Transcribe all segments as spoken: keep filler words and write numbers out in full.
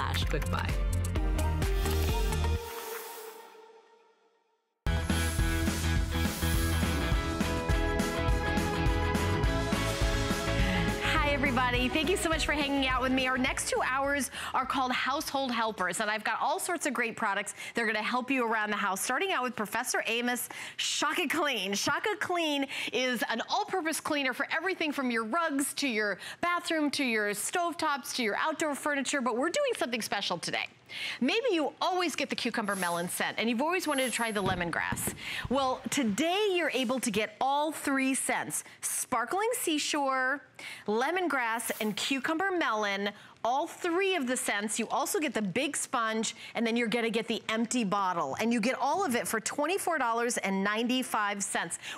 slash quick buy. Thank you so much for hanging out with me. Our next two hours are called Household Helpers, and I've got all sorts of great products. They're going to help you around the house, starting out with Professor Amos Shaka Clean. Shaka Clean is an all-purpose cleaner for everything from your rugs to your bathroom to your stovetops to your outdoor furniture, but we're doing something special today. Maybe you always get the cucumber melon scent and you've always wanted to try the lemongrass. Well, today you're able to get all three scents, sparkling seashore, lemongrass, and cucumber melon. All three of the scents. You also get the big sponge, and then you're gonna get the empty bottle, and you get all of it for twenty-four ninety-five.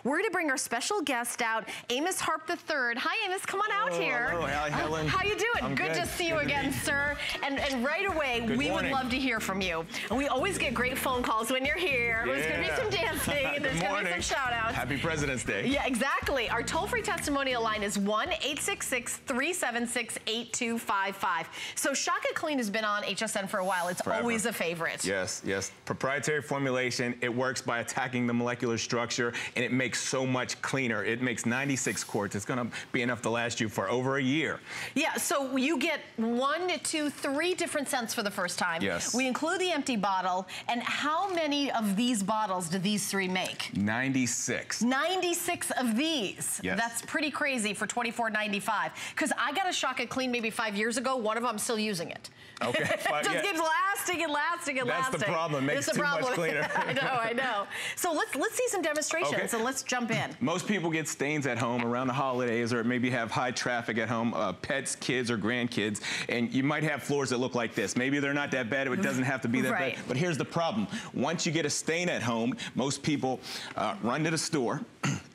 We're gonna bring our special guest out, Amos Harp the third. Hi, Amos, come on out oh, here. Hello, hi, Helen. How you doing? I'm good, good to see you good again, sir. And, and right away, good we morning. would love to hear from you. And we always get great phone calls when you're here. Yeah. There's gonna be some dancing, and there's morning. gonna be some shout outs. Happy President's Day. Yeah, exactly. Our toll-free testimonial line is one eight six six, three seven six, eight two five five. So Shaka Clean has been on H S N for a while. It's Forever. always a favorite. Yes, yes. Proprietary formulation. It works by attacking the molecular structure, and it makes so much cleaner. It makes ninety-six quarts. It's going to be enough to last you for over a year. Yeah, so you get one, two, three different scents for the first time. Yes. We include the empty bottle. And how many of these bottles do these three make? ninety-six. ninety-six of these. Yes. That's pretty crazy for twenty-four ninety-five. Because I got a Shaka Clean maybe five years ago. One of them, I'm still using it. Okay. It just yeah. keeps lasting and lasting and That's lasting. That's the problem. It makes it too problem. much cleaner. I know, I know. So let's let's see some demonstrations. Okay. So let's jump in. Most people get stains at home around the holidays, or maybe have high traffic at home, uh, pets, kids, or grandkids, and you might have floors that look like this. Maybe they're not that bad. It doesn't have to be that right. bad. But here's the problem. Once you get a stain at home, most people uh, run to the store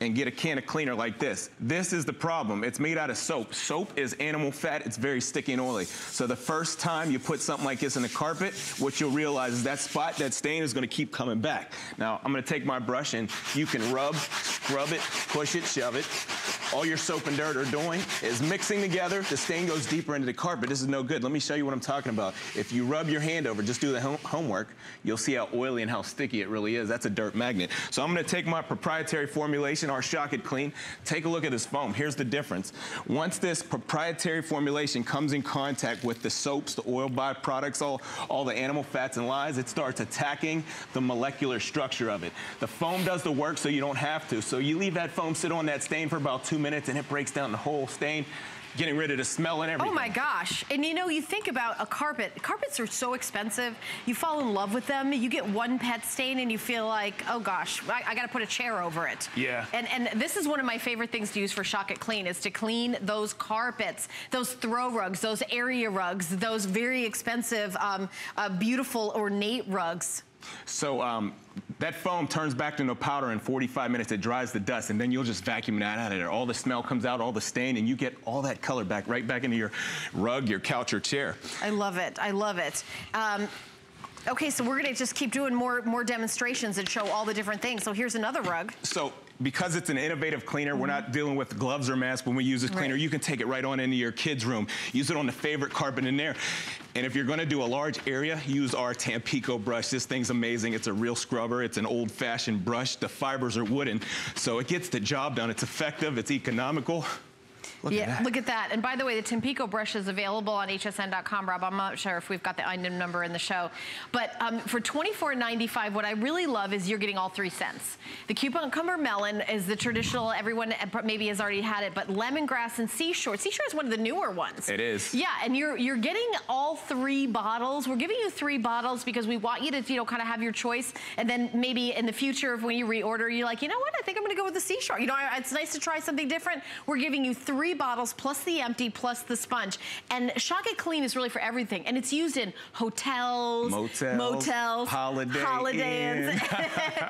and get a can of cleaner like this. This is the problem. It's made out of soap. Soap is animal fat. It's very sticky and oily. So the first time you put something like this in the carpet, what you'll realize is that spot, that stain is gonna keep coming back. Now, I'm gonna take my brush, and you can rub, scrub it, push it, shove it. All your soap and dirt are doing is mixing together. The stain goes deeper into the carpet. This is no good. Let me show you what I'm talking about. If you rub your hand over, just do the home homework, you'll see how oily and how sticky it really is. That's a dirt magnet. So I'm gonna take my proprietary formulation, our Shaka Clean. Take a look at this foam. Here's the difference. Once this proprietary formulation comes in contact with the soaps, the oil byproducts, all, all the animal fats and lies, it starts attacking the molecular structure of it. The foam does the work so you don't have to. So you leave that foam sit on that stain for about two minutes, and it breaks down the whole stain, getting rid of the smell and everything. Oh my gosh. And you know, you think about a carpet. Carpets are so expensive. You fall in love with them. You get one pet stain and you feel like, oh gosh, I, I gotta put a chair over it. Yeah. And and this is one of my favorite things to use for Shaka Clean, is to clean those carpets, those throw rugs, those area rugs, those very expensive, um, uh, beautiful, ornate rugs. So, um, that foam turns back into powder in forty-five minutes. It dries the dust, and then you'll just vacuum that out of there. All the smell comes out, all the stain, and you get all that color back, right back into your rug, your couch, or chair. I love it. I love it. Um, okay, so we're going to just keep doing more, more demonstrations and show all the different things. So here's another rug. So, because it's an innovative cleaner, mm-hmm. we're not dealing with gloves or masks when we use this cleaner. Right. You can take it right on into your kid's room. Use it on the favorite carpet in there. And if you're gonna do a large area, use our Tampico brush. This thing's amazing. It's a real scrubber. It's an old-fashioned brush. The fibers are wooden. So it gets the job done. It's effective. It's economical. Look yeah, at that. Look at that. And by the way, the Tampico brush is available on H S N dot com, Rob. I'm not sure if we've got the item number in the show. But um, for twenty-four ninety-five, what I really love is you're getting all three scents. The cucumber melon is the traditional, everyone maybe has already had it, but lemongrass and seashore. Seashore is one of the newer ones. It is. Yeah, and you're you're getting all three bottles. We're giving you three bottles because we want you to, you know, kind of have your choice. And then maybe in the future, when you reorder, you're like, you know what, I think I'm going to go with the seashore. You know, it's nice to try something different. We're giving you three bottles plus the empty plus the sponge, and Shaka Clean is really for everything, and it's used in hotels, motels, motels holiday holidays,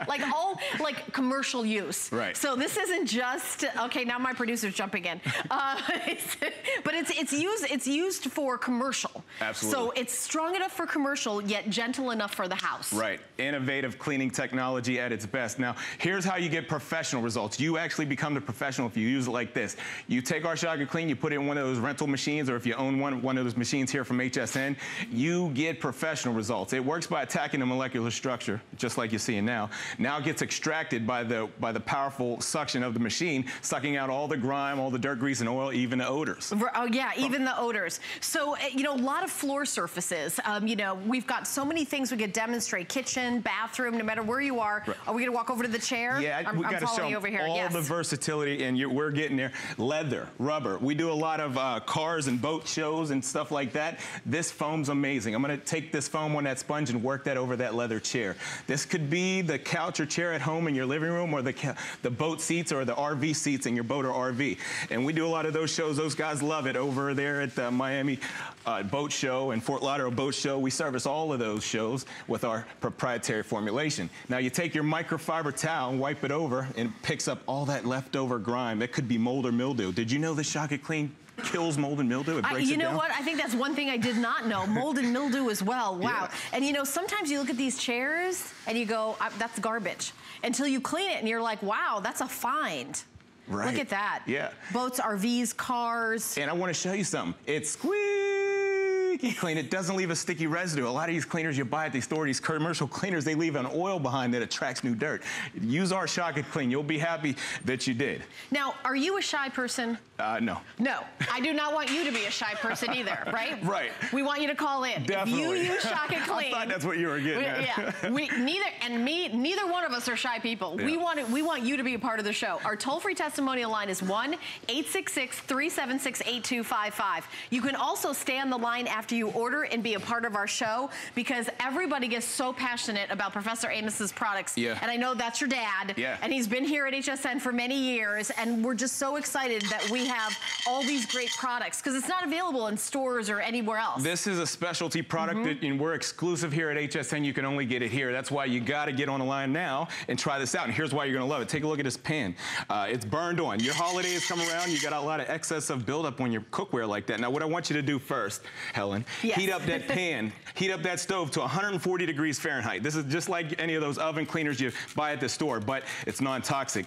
like all like commercial use. Right. So this isn't just okay. Now my producer's jumping in, uh, it's, but it's it's used it's used for commercial. Absolutely. So it's strong enough for commercial, yet gentle enough for the house. Right. Innovative cleaning technology at its best. Now here's how you get professional results. You actually become the professional if you use it like this. You take our Shaka Clean, you put it in one of those rental machines, or if you own one, one of those machines here from H S N, you get professional results. It works by attacking the molecular structure, just like you're seeing now. Now it gets extracted by the, by the powerful suction of the machine, sucking out all the grime, all the dirt, grease, and oil, even the odors. Oh, yeah, even the odors. So, you know, a lot of floor surfaces. Um, you know, we've got so many things we could demonstrate. Kitchen, bathroom, no matter where you are. Right. Are we going to walk over to the chair? Yeah, I'm, we got to show over here. all yes. the versatility, and you're, we're getting there. Leather, rubber. We do a lot of uh, cars and boat shows and stuff like that. This foam's amazing. I'm going to take this foam on that sponge and work that over that leather chair. This could be the couch or chair at home in your living room, or the, the boat seats or the R V seats in your boat or R V. And we do a lot of those shows. Those guys love it over there at the Miami uh, Boat Show and Fort Lauderdale Boat Show. We service all of those shows with our proprietary formulation. Now you take your microfiber towel and wipe it over, and it picks up all that leftover grime. That could be mold or mildew. Did you know the Shaka Clean kills mold and mildew? It breaks I, you it know down. What? I think that's one thing I did not know. Mold and mildew as well. Wow. Yeah. And you know, sometimes you look at these chairs and you go, that's garbage. Until you clean it and you're like, wow, that's a find. Right. Look at that. Yeah. Boats, R Vs, cars. And I want to show you something. It's squeaky clean. It doesn't leave a sticky residue. A lot of these cleaners you buy at the store, these commercial cleaners, they leave an oil behind that attracts new dirt. Use our Shaka Clean. You'll be happy that you did. Now, are you a shy person? Uh, no. No. I do not want you to be a shy person either, right? Right. We want you to call in. Definitely. If you use Shaka Clean. I thought that's what you were getting we, at. Yeah. We, neither, and me, neither one of us are shy people. Yeah. We, want it, we want you to be a part of the show. Our toll-free testimonial line is one eight six six, three seven six, eight two five five. You can also stay on the line after you order and be a part of our show, because everybody gets so passionate about Professor Amos's products. Yeah. And I know that's your dad. Yeah. And he's been here at H S N for many years, and we're just so excited that we have all these great products, because it's not available in stores or anywhere else. This is a specialty product, mm-hmm. that, and we're exclusive here at H S N. You can only get it here. That's why you got to get on the line now and try this out. And here's why you're going to love it. Take a look at this pen. Uh, it's burned on. Your holidays come around. You got a lot of excess of buildup on your cookware like that. Now, what I want you to do first, Helen, yes. heat up that pan, heat up that stove to one hundred forty degrees Fahrenheit. This is just like any of those oven cleaners you buy at the store, but it's non-toxic.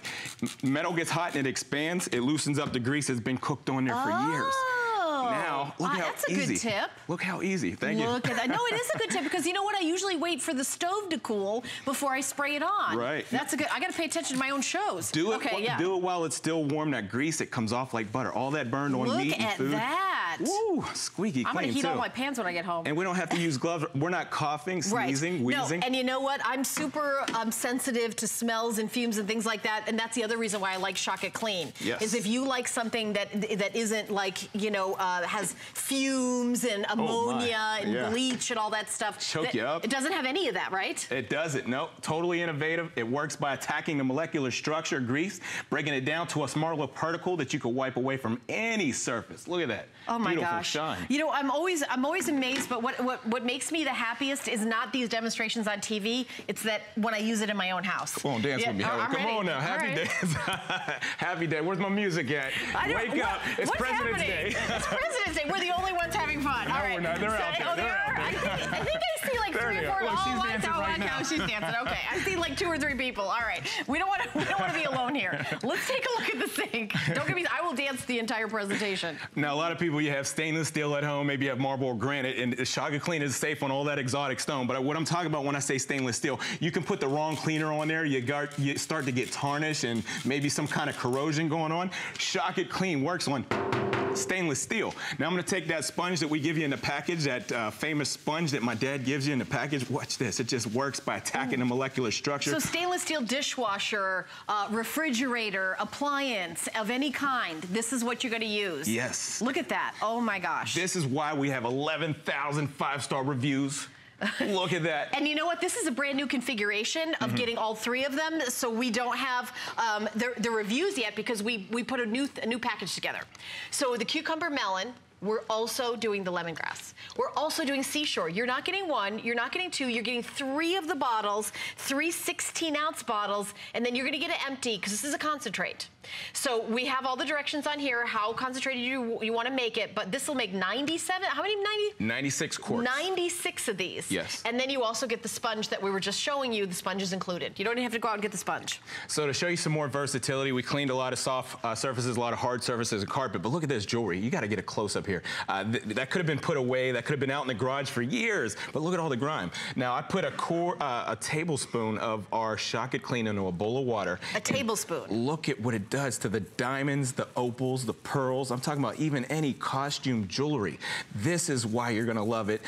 Metal gets hot and it expands. It loosens up the grease. Has been cooked on there for oh. years. Now, look uh, how that's a easy. good tip. Look how easy. Thank look you. Look at that. No, it is a good tip, because you know what? I usually wait for the stove to cool before I spray it on. Right. That's a good. I got to pay attention to my own shows. Do it. Okay, yeah. Do it while it's still warm. That grease, it comes off like butter. All that burned on look meat and food. Look at that. Woo! Squeaky clean. I'm gonna heat too. all my pans when I get home. And we don't have to use gloves. We're not coughing, sneezing, right. wheezing. No, and you know what? I'm super um, sensitive to smells and fumes and things like that. And that's the other reason why I like Shaka Clean. Yes. Is if you like something that that isn't like you know. Uh, Uh, has fumes and ammonia oh and yeah. bleach and all that stuff. Choke that, you up. It doesn't have any of that, right? It doesn't. No, totally innovative. It works by attacking the molecular structure of grease, breaking it down to a small little particle that you can wipe away from any surface. Look at that. Oh my Beautiful gosh. Shine. You know, I'm always I'm always amazed, but what, what what makes me the happiest is not these demonstrations on T V. It's that when I use it in my own house. Come on, dance yeah, with me. Helen. Come ready. on now. Happy right. dance. Happy day. Where's my music at? I Wake what, up. It's President's happening? Day. President's Day. We're the only ones having fun. No, all right. We're not. They're so, out there. Oh, they're out there. I, think, I think I see like there three or four. Look, all she's dancing out right now. She's dancing. Okay. I see like two or three people. All right. We don't want to. We don't want to be alone here. Let's take a look at the sink. Don't get me. I will dance the entire presentation. Now, a lot of people, you have stainless steel at home. Maybe you have marble or granite, and Shaka Clean is safe on all that exotic stone. But what I'm talking about when I say stainless steel, you can put the wrong cleaner on there. You got. You start to get tarnish and maybe some kind of corrosion going on. Shaka Clean works on stainless steel. Now I'm going to take that sponge that we give you in the package, that uh, famous sponge that my dad gives you in the package. Watch this. It just works by attacking mm. the molecular structure. So stainless steel dishwasher, uh, refrigerator, appliance of any kind, this is what you're going to use. Yes. Look at that. Oh my gosh. This is why we have eleven thousand five-star reviews. Look at that. And you know what? This is a brand new configuration of mm-hmm. getting all three of them, so we don't have um, the, the reviews yet, because we, we put a new, a new package together. So the cucumber melon, we're also doing the lemongrass. We're also doing seashore. You're not getting one, you're not getting two, you're getting three of the bottles, three sixteen-ounce bottles, and then you're going to get an empty, because this is a concentrate. So we have all the directions on here, how concentrated you you want to make it, but this will make ninety-seven, how many, ninety? ninety-six quarts. ninety-six of these. Yes. And then you also get the sponge that we were just showing you. The sponge is included. You don't even have to go out and get the sponge. So to show you some more versatility, we cleaned a lot of soft uh, surfaces, a lot of hard surfaces and carpet, but look at this jewelry. You got to get a close-up here. Uh, th that could have been put away, that could have been out in the garage for years, but look at all the grime. Now, I put a, core, uh, a tablespoon of our Shaka Clean into a bowl of water. A tablespoon. Look at what it does to the diamonds, the opals, the pearls. I'm talking about even any costume jewelry. This is why you're gonna love it.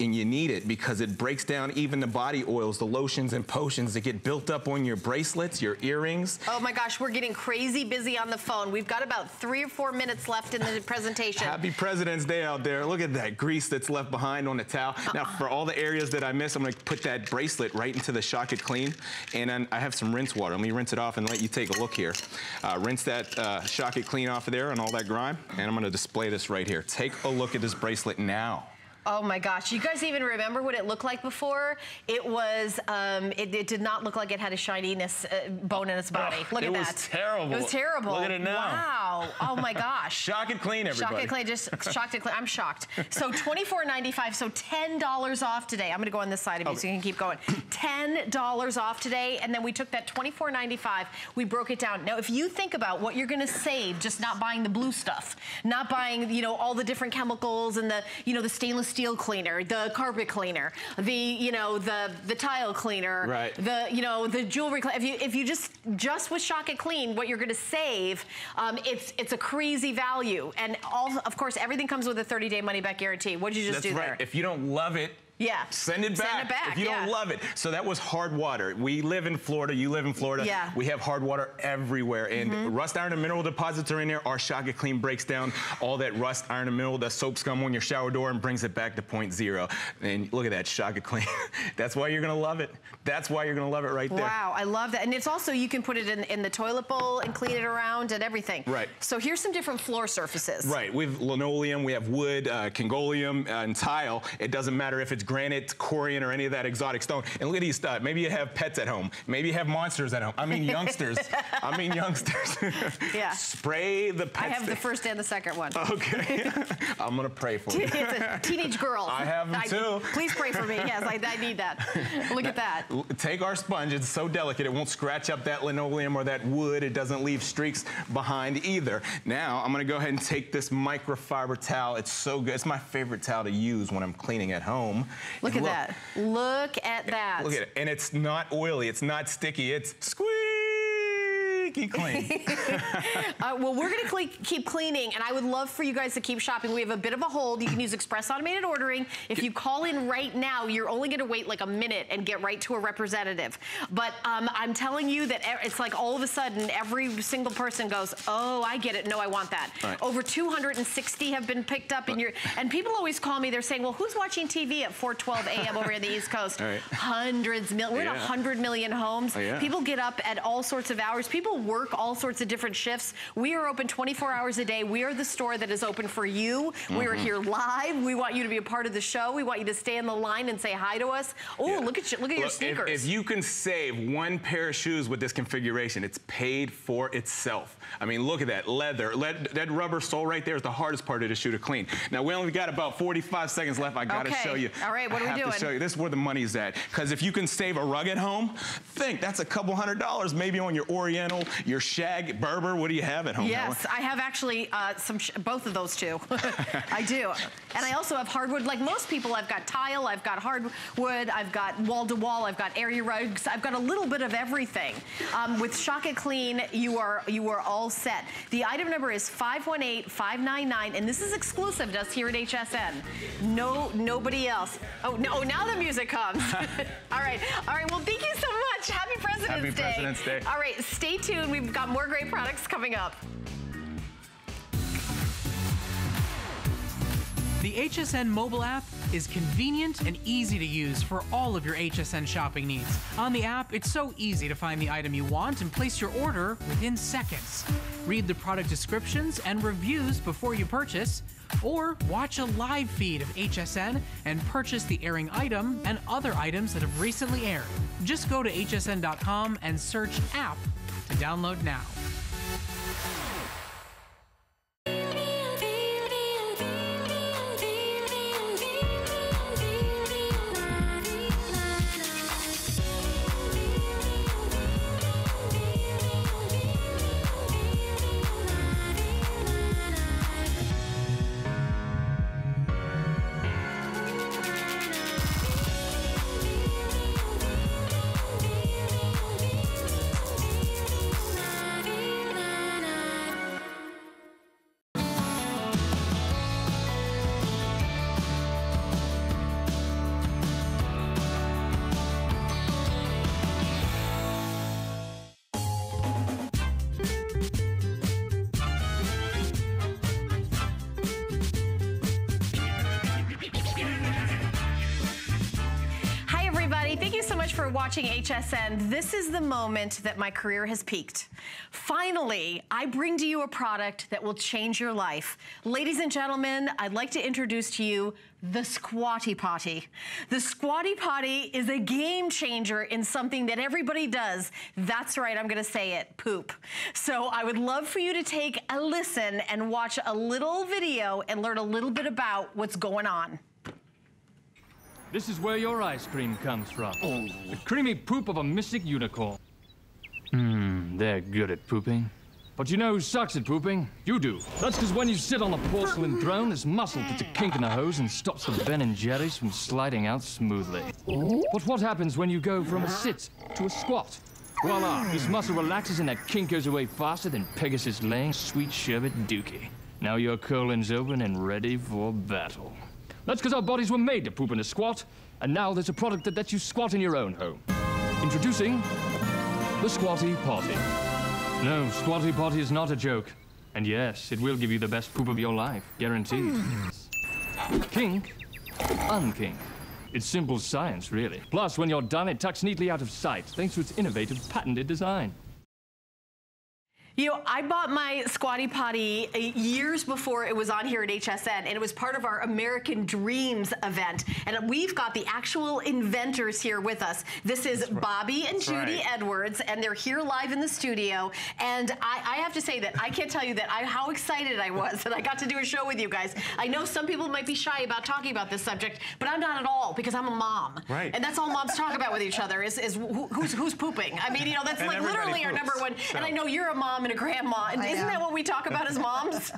And you need it because it breaks down even the body oils, the lotions and potions that get built up on your bracelets, your earrings. Oh my gosh, we're getting crazy busy on the phone. We've got about three or four minutes left in the presentation. Happy President's Day out there. Look at that grease that's left behind on the towel. Uh-uh. Now, for all the areas that I missed, I'm gonna put that bracelet right into the Shaka Clean. And then I have some rinse water. Let me rinse it off and let you take a look here. Uh, rinse that uh, Shaka Clean off of there and all that grime. And I'm gonna display this right here. Take a look at this bracelet now. Oh my gosh, you guys even remember what it looked like before? It was, um, it, it did not look like it had a shininess uh, bone in its body. Oh, look at that. It was terrible. It was terrible. Look at it now. Wow, oh my gosh. Shock it clean, everybody. Shock it clean, just shocked it clean. I'm shocked. So twenty-four ninety-five, so ten dollars off today. I'm gonna go on this side of you okay. So you can keep going. ten dollars off today, and then we took that twenty-four ninety-five, we broke it down. Now, if you think about what you're gonna save just not buying the blue stuff, not buying, you know, all the different chemicals and the, you know, the stainless steel steel cleaner, the carpet cleaner, the, you know, the, the tile cleaner, right. the, you know, the jewelry cleaner. If you, if you just, just with Shaka Clean, what you're going to save, um, it's, it's a crazy value. And all, of course, everything comes with a thirty day money back guarantee. What did you just That's do right. there? If you don't love it, yeah. Send it back. Send it back. If you yeah. don't love it. So that was hard water. We live in Florida. You live in Florida. Yeah. We have hard water everywhere. And mm-hmm. rust iron and mineral deposits are in there. Our Shaka Clean breaks down all that rust iron and mineral, that soap scum on your shower door and brings it back to point zero. And look at that Shaka Clean. That's why you're going to love it. That's why you're going to love it right there. Wow. I love that. And it's also, you can put it in, in the toilet bowl and clean it around and everything. Right. So here's some different floor surfaces. Right. We have linoleum. We have wood, uh, congolium, uh, and tile. It doesn't matter if it's granite, corian, or any of that exotic stone. And look at these stuff. Maybe you have pets at home. Maybe you have monsters at home. I mean youngsters. I mean youngsters. Yeah. Spray the pets. I have the first and the second one. Okay. I'm going to pray for you. It's a teenage girl. I have them I, too. Please pray for me. Yes, I, I need that. Look now, at that. Take our sponge. It's so delicate. It won't scratch up that linoleum or that wood. It doesn't leave streaks behind either. Now, I'm going to go ahead and take this microfiber towel. It's so good. It's my favorite towel to use when I'm cleaning at home. Look at look. that. Look at that. Look at it. And it's not oily. It's not sticky. It's squeaky clean. uh, well, we're going to cle keep cleaning, and I would love for you guys to keep shopping. We have a bit of a hold. You can use Express Automated Ordering. If you call in right now, you're only going to wait like a minute and get right to a representative. But um, I'm telling you that it's like all of a sudden, every single person goes, oh, I get it. No, I want that. Right. Over two hundred sixty have been picked up. in your, And people always call me. They're saying, well, who's watching T V at four twelve a m over in the East Coast? Right. Hundreds, mil we're yeah. in one hundred million homes. Oh, yeah. People get up at all sorts of hours. People work all sorts of different shifts. We are open twenty-four hours a day. We are the store that is open for you. Mm-hmm. We are here live. We want you to be a part of the show. We want you to stay on the line and say hi to us. Oh, yeah. look at you, look at look, your sneakers. If, if you can save one pair of shoes with this configuration, it's paid for itself. I mean, look at that leather. Lead, that rubber sole right there is the hardest part of the shoe to clean. Now, we only got about forty-five seconds left. I gotta okay. show you. All right, what are I we doing? To show you. This is where the money's at. Because if you can save a rug at home, think that's a couple hundred dollars maybe on your Oriental, your shag, Berber. What do you have at home? Yes, Helen? I have actually uh, some sh both of those two. I do. And I also have hardwood. Like most people, I've got tile, I've got hardwood, I've got wall-to-wall, I've got area rugs. I've got a little bit of everything. Um, with Shaka Clean, you are, you are all set. The item number is five one eight, five nine nine, and this is exclusive to us here at H S N. No, nobody else. Oh, no, now the music comes. All right. All right, well, thank you so much. Happy President's Happy Day. Happy President's Day. All right, stay tuned. We've got more great products coming up. The H S N mobile app is convenient and easy to use for all of your H S N shopping needs. On the app, it's so easy to find the item you want and place your order within seconds. Read the product descriptions and reviews before you purchase, or watch a live feed of H S N and purchase the airing item and other items that have recently aired. Just go to H S N dot com and search app to download now. Thank you so much for watching H S N. This is the moment that my career has peaked. Finally, I bring to you a product that will change your life. Ladies and gentlemen, I'd like to introduce to you the Squatty Potty. The Squatty Potty is a game changer in something that everybody does. That's right, I'm gonna say it, poop. So I would love for you to take a listen and watch a little video and learn a little bit about what's going on. This is where your ice cream comes from. Oh. The creamy poop of a mystic unicorn. Mmm, they're good at pooping. But you know who sucks at pooping? You do. That's because when you sit on a porcelain throne, this muscle puts a kink in the hose and stops the Ben and Jerry's from sliding out smoothly. But what happens when you go from a sit to a squat? Voila, this muscle relaxes and that kink goes away faster than Pegasus laying sweet sherbet dookie. Now your colon's open and ready for battle. That's because our bodies were made to poop in a squat, and now there's a product that lets you squat in your own home. Introducing the Squatty Potty. No, Squatty Potty is not a joke. And yes, it will give you the best poop of your life, guaranteed. Kink, unkink. It's simple science, really. Plus, when you're done, it tucks neatly out of sight, thanks to its innovative, patented design. You know, I bought my Squatty Potty years before it was on here at H S N, and it was part of our American Dreams event. And we've got the actual inventors here with us. This is That's Bobby right. and That's Judy right. Edwards, and they're here live in the studio. And I, I have to say that I can't tell you that I, how excited I was that I got to do a show with you guys. I know some people might be shy about talking about this subject, but I'm not at all, because I'm a mom. Right. And that's all moms talk about with each other is, is who, who's, who's pooping. I mean, you know, that's and like literally poops, our number one. So. And I know you're a mom. A grandma, and isn't that what we talk about as moms?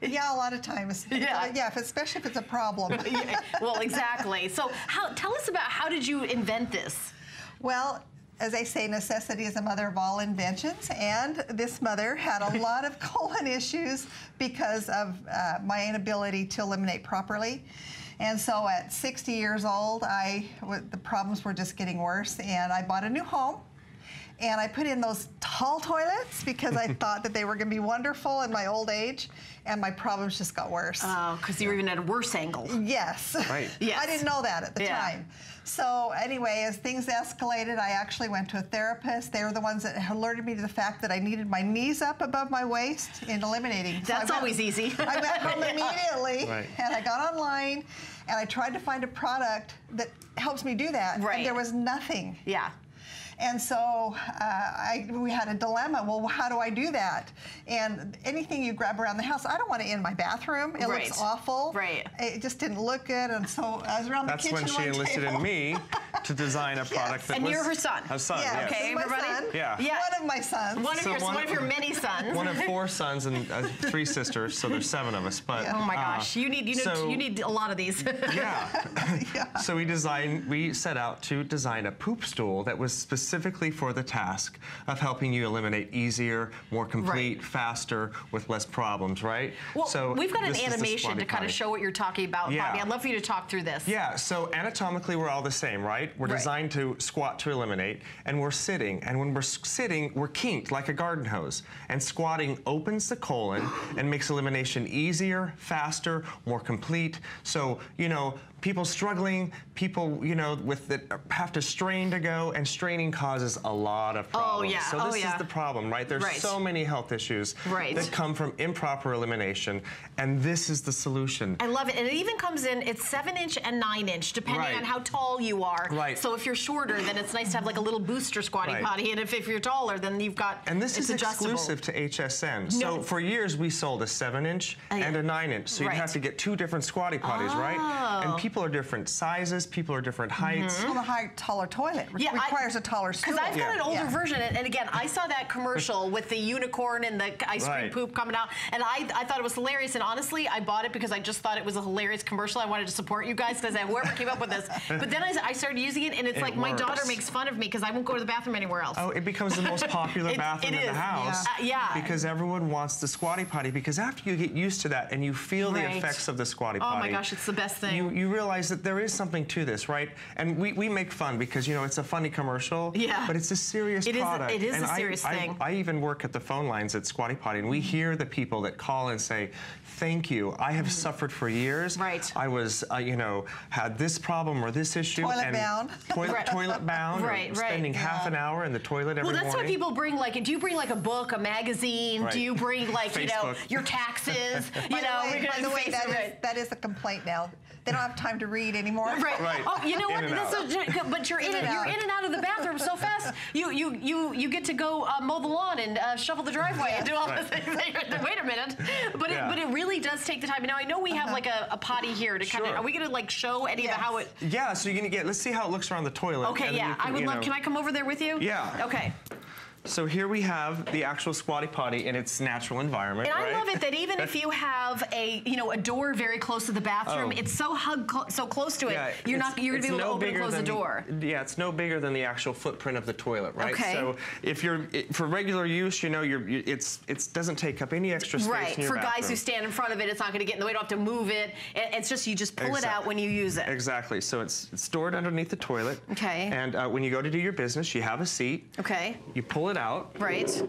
Yeah, a lot of times. Yeah, yeah, if, especially if it's a problem. Yeah, well, exactly. So, how, tell us about how did you invent this? Well, as I say, necessity is the mother of all inventions, and this mother had a lot of colon issues because of uh, my inability to eliminate properly. And so at sixty years old, I w the problems were just getting worse, and I bought a new home. And I put in those tall toilets because I thought that they were going to be wonderful in my old age, and my problems just got worse. Oh, because you were even at a worse angle. Yes. Right. Yes. I didn't know that at the yeah. time. So anyway, as things escalated, I actually went to a therapist. They were the ones that alerted me to the fact that I needed my knees up above my waist in eliminating. That's so always went, easy. I went home immediately, right. and I got online, and I tried to find a product that helps me do that, right. and there was nothing. Yeah. And so uh, I, we had a dilemma. Well, how do I do that? And anything you grab around the house, I don't want it in my bathroom. It right. looks awful. Right. It just didn't look good. And so I was around That's the kitchen. That's when she enlisted in me to design a product yes. that and was. And you're her son. Her son. Yeah. Yes. Okay, everybody. Son. Yeah. yeah. One of my sons. One of so your one, one of your many sons. One of four sons and uh, three sisters. So there's seven of us. But yeah. oh my gosh, uh, you need you need so, you need a lot of these. yeah. yeah. So we designed. We set out to design a poop stool that was specific. Specifically for the task of helping you eliminate easier, more complete, right. faster, with less problems, right? Well, so we've got an animation to kind of show what you're talking about, yeah. Bobby. I'd love for you to talk through this. Yeah, so anatomically we're all the same, right? We're right. designed to squat to eliminate, and we're sitting. And when we're sitting, we're kinked like a garden hose. And squatting opens the colon and makes elimination easier, faster, more complete. So, you know, people struggling, people, you know, with that have to strain to go, and straining causes a lot of problems. Oh, yeah. So this oh, yeah. is the problem, right? There's right. so many health issues right. that come from improper elimination, and this is the solution. I love it. And it even comes in, it's seven inch and nine inch, depending right. on how tall you are. Right. So if you're shorter, then it's nice to have like a little booster Squatty right. Potty, and if, if you're taller, then you've got, and this it's is adjustable. Exclusive to H S N. No. So for years, we sold a seven inch uh, and a nine inch, so right. you'd have to get two different Squatty Potties, oh. right? And people People are different sizes. People are different heights. Mm-hmm. Well, the high, taller toilet re yeah, requires I, a taller stool. Because I've got yeah. an older yeah. version, and, and again, I saw that commercial with the unicorn and the ice cream right. poop coming out, and I, I thought it was hilarious. And honestly, I bought it because I just thought it was a hilarious commercial. I wanted to support you guys because whoever came up with this. But then I, I started using it, and it's it like works. My daughter makes fun of me because I won't go to the bathroom anywhere else. Oh, it becomes the most popular bathroom in the house. Yeah. Uh, yeah. Because everyone wants the Squatty Potty. Because after you get used to that and you feel right. the effects of the Squatty Potty, oh my gosh, it's the best thing. You, you really realize that there is something to this, right? And we, we make fun because, you know, it's a funny commercial, yeah. but it's a serious it product. Is, it is and a serious I, thing. I, I even work at the phone lines at Squatty Potty, and we hear the people that call and say, thank you, I have mm. suffered for years. Right. I was, uh, you know, had this problem or this issue. Toilet and bound. Toilet, right. toilet bound. Right, right. Spending yeah. half an hour in the toilet every morning. Well, that's morning. Why people bring, like, do you bring, like, a book, a magazine? Right. Do you bring, like, you know, your taxes? You know, by the way, by the way that, is, that is a complaint now. They don't have time to read anymore. Right. right. Oh, you know in what? This is, but you're in, in and you're in and out of the bathroom so fast. You you you you get to go uh, mow the lawn and uh, shovel the driveway yeah. and do all right. this. Wait a minute. But yeah. it, but it really does take the time. Now I know we have uh-huh. like a, a potty here to sure. kind of. Are we going to like show any yes. of how it? Yeah. So you're going to get. Let's see how it looks around the toilet. Okay. And yeah. Can, I would love. Know, can I come over there with you? Yeah. Okay. So here we have the actual Squatty Potty in its natural environment. And right? I love it that even if you have a you know a door very close to the bathroom, oh. it's so hug cl so close to it, yeah, you're not you're gonna be able no to open and close the door. The, yeah, it's no bigger than the actual footprint of the toilet, right? Okay. So if you're it, for regular use, you know, you're you, it's it doesn't take up any extra space. Right. In your for bathroom. Guys who stand in front of it, it's not going to get in the way. You don't have to move it. It's just you just pull exactly. it out when you use it. Exactly. So it's, it's stored underneath the toilet. Okay. And uh, when you go to do your business, you have a seat. Okay. You pull it. It out. Right.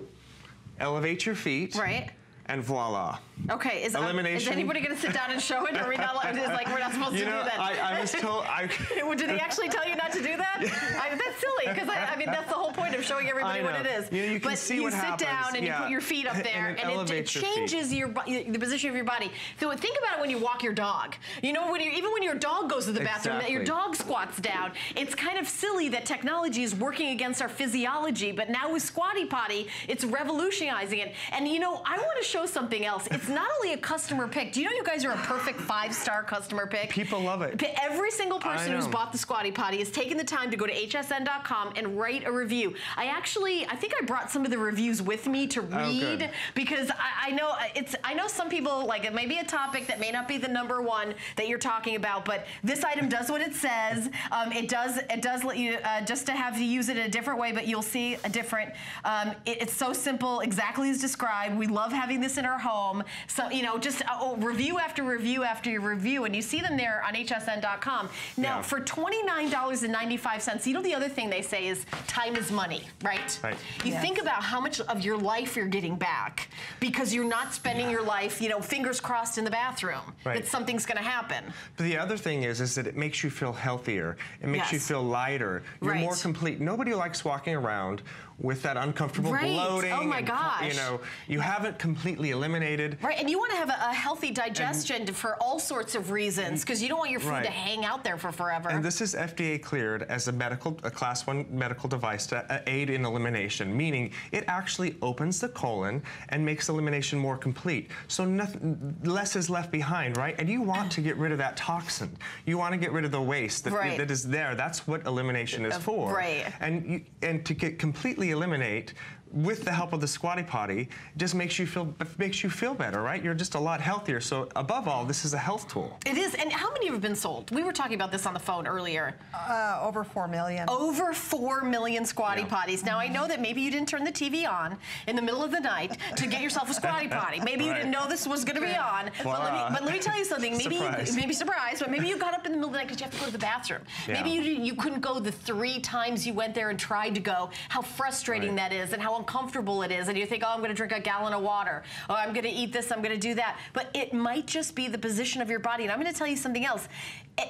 Elevate your feet. Right. And voila. Okay. Is, Elimination. Um, is anybody going to sit down and show it? Or are we not like, like we're not supposed you to know, do that? I, I was told. I, Did they actually tell you not to do that? I, that's silly because I, I mean that's the whole point of showing everybody what it is. You, you can but see you what sit happens. Down and yeah. you put your feet up there and, it, and it, it changes your, your the position of your body. So think about it when you walk your dog. You know when you even when your dog goes to the bathroom, exactly. that your dog squats down. It's kind of silly that technology is working against our physiology, but now with Squatty Potty, it's revolutionizing it. And you know I want to show something else. It's not only a customer pick. Do you know you guys are a perfect five-star customer pick? People love it. Every single person who's bought the Squatty Potty is taking the time to go to H S N dot com and write a review. I actually, I think I brought some of the reviews with me to read oh, because I, I know it's, I know some people, like it may be a topic that may not be the number one that you're talking about, but this item does what it says. Um, it does, it does let you, uh, just to have to use it in a different way, but you'll see a different, um, it, it's so simple, exactly as described. We love having this in our home. So, you know, just oh, review after review after review, and you see them there on H S N dot com. Now, yeah. for twenty-nine ninety-five, you know, the other thing they say is time is money, right? Right. You yes. think about how much of your life you're getting back because you're not spending yeah. your life, you know, fingers crossed in the bathroom right. that something's going to happen. But the other thing is, is that it makes you feel healthier. It makes yes. you feel lighter. You're right. more complete. Nobody likes walking around with that uncomfortable right. bloating. Oh my and, gosh. You know, you haven't completely eliminated. Right, and you want to have a, a healthy digestion and, for all sorts of reasons, because you don't want your food right. to hang out there for forever. And this is F D A cleared as a medical, a class one medical device to aid in elimination, meaning it actually opens the colon and makes elimination more complete. So nothing, less is left behind, right? And you want to get rid of that toxin. You want to get rid of the waste that, right. that is there. That's what elimination is for. Right. And, you, and to get completely eliminate with the help of the Squatty Potty just makes you feel makes you feel better, right? You're just a lot healthier. So above all, this is a health tool. It is. And how many have been sold? We were talking about this on the phone earlier. Uh, over four million. Over four million Squatty yeah. Potties. Now I know that maybe you didn't turn the T V on in the middle of the night to get yourself a Squatty Potty. Maybe right. you didn't know this was going to be on. Well, but, let me, but let me tell you something. Maybe surprise. maybe surprise, but maybe you got up in the middle of the night because you have to go to the bathroom. Yeah. Maybe you you couldn't go the three times you went there and tried to go. How frustrating right. that is, and how uncomfortable it is, and you think, oh, I'm going to drink a gallon of water, oh, I'm going to eat this, I'm going to do that, but it might just be the position of your body. And I'm going to tell you something else.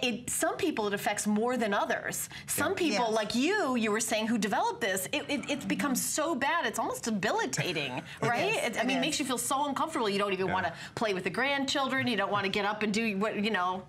It, some people it affects more than others. Some people, yes. like you, you were saying, who developed this, it, it, it's become so bad, it's almost debilitating, right? It is, it, I it mean, is. It makes you feel so uncomfortable. You don't even yeah. want to play with the grandchildren. You don't want to get up and do what, you know.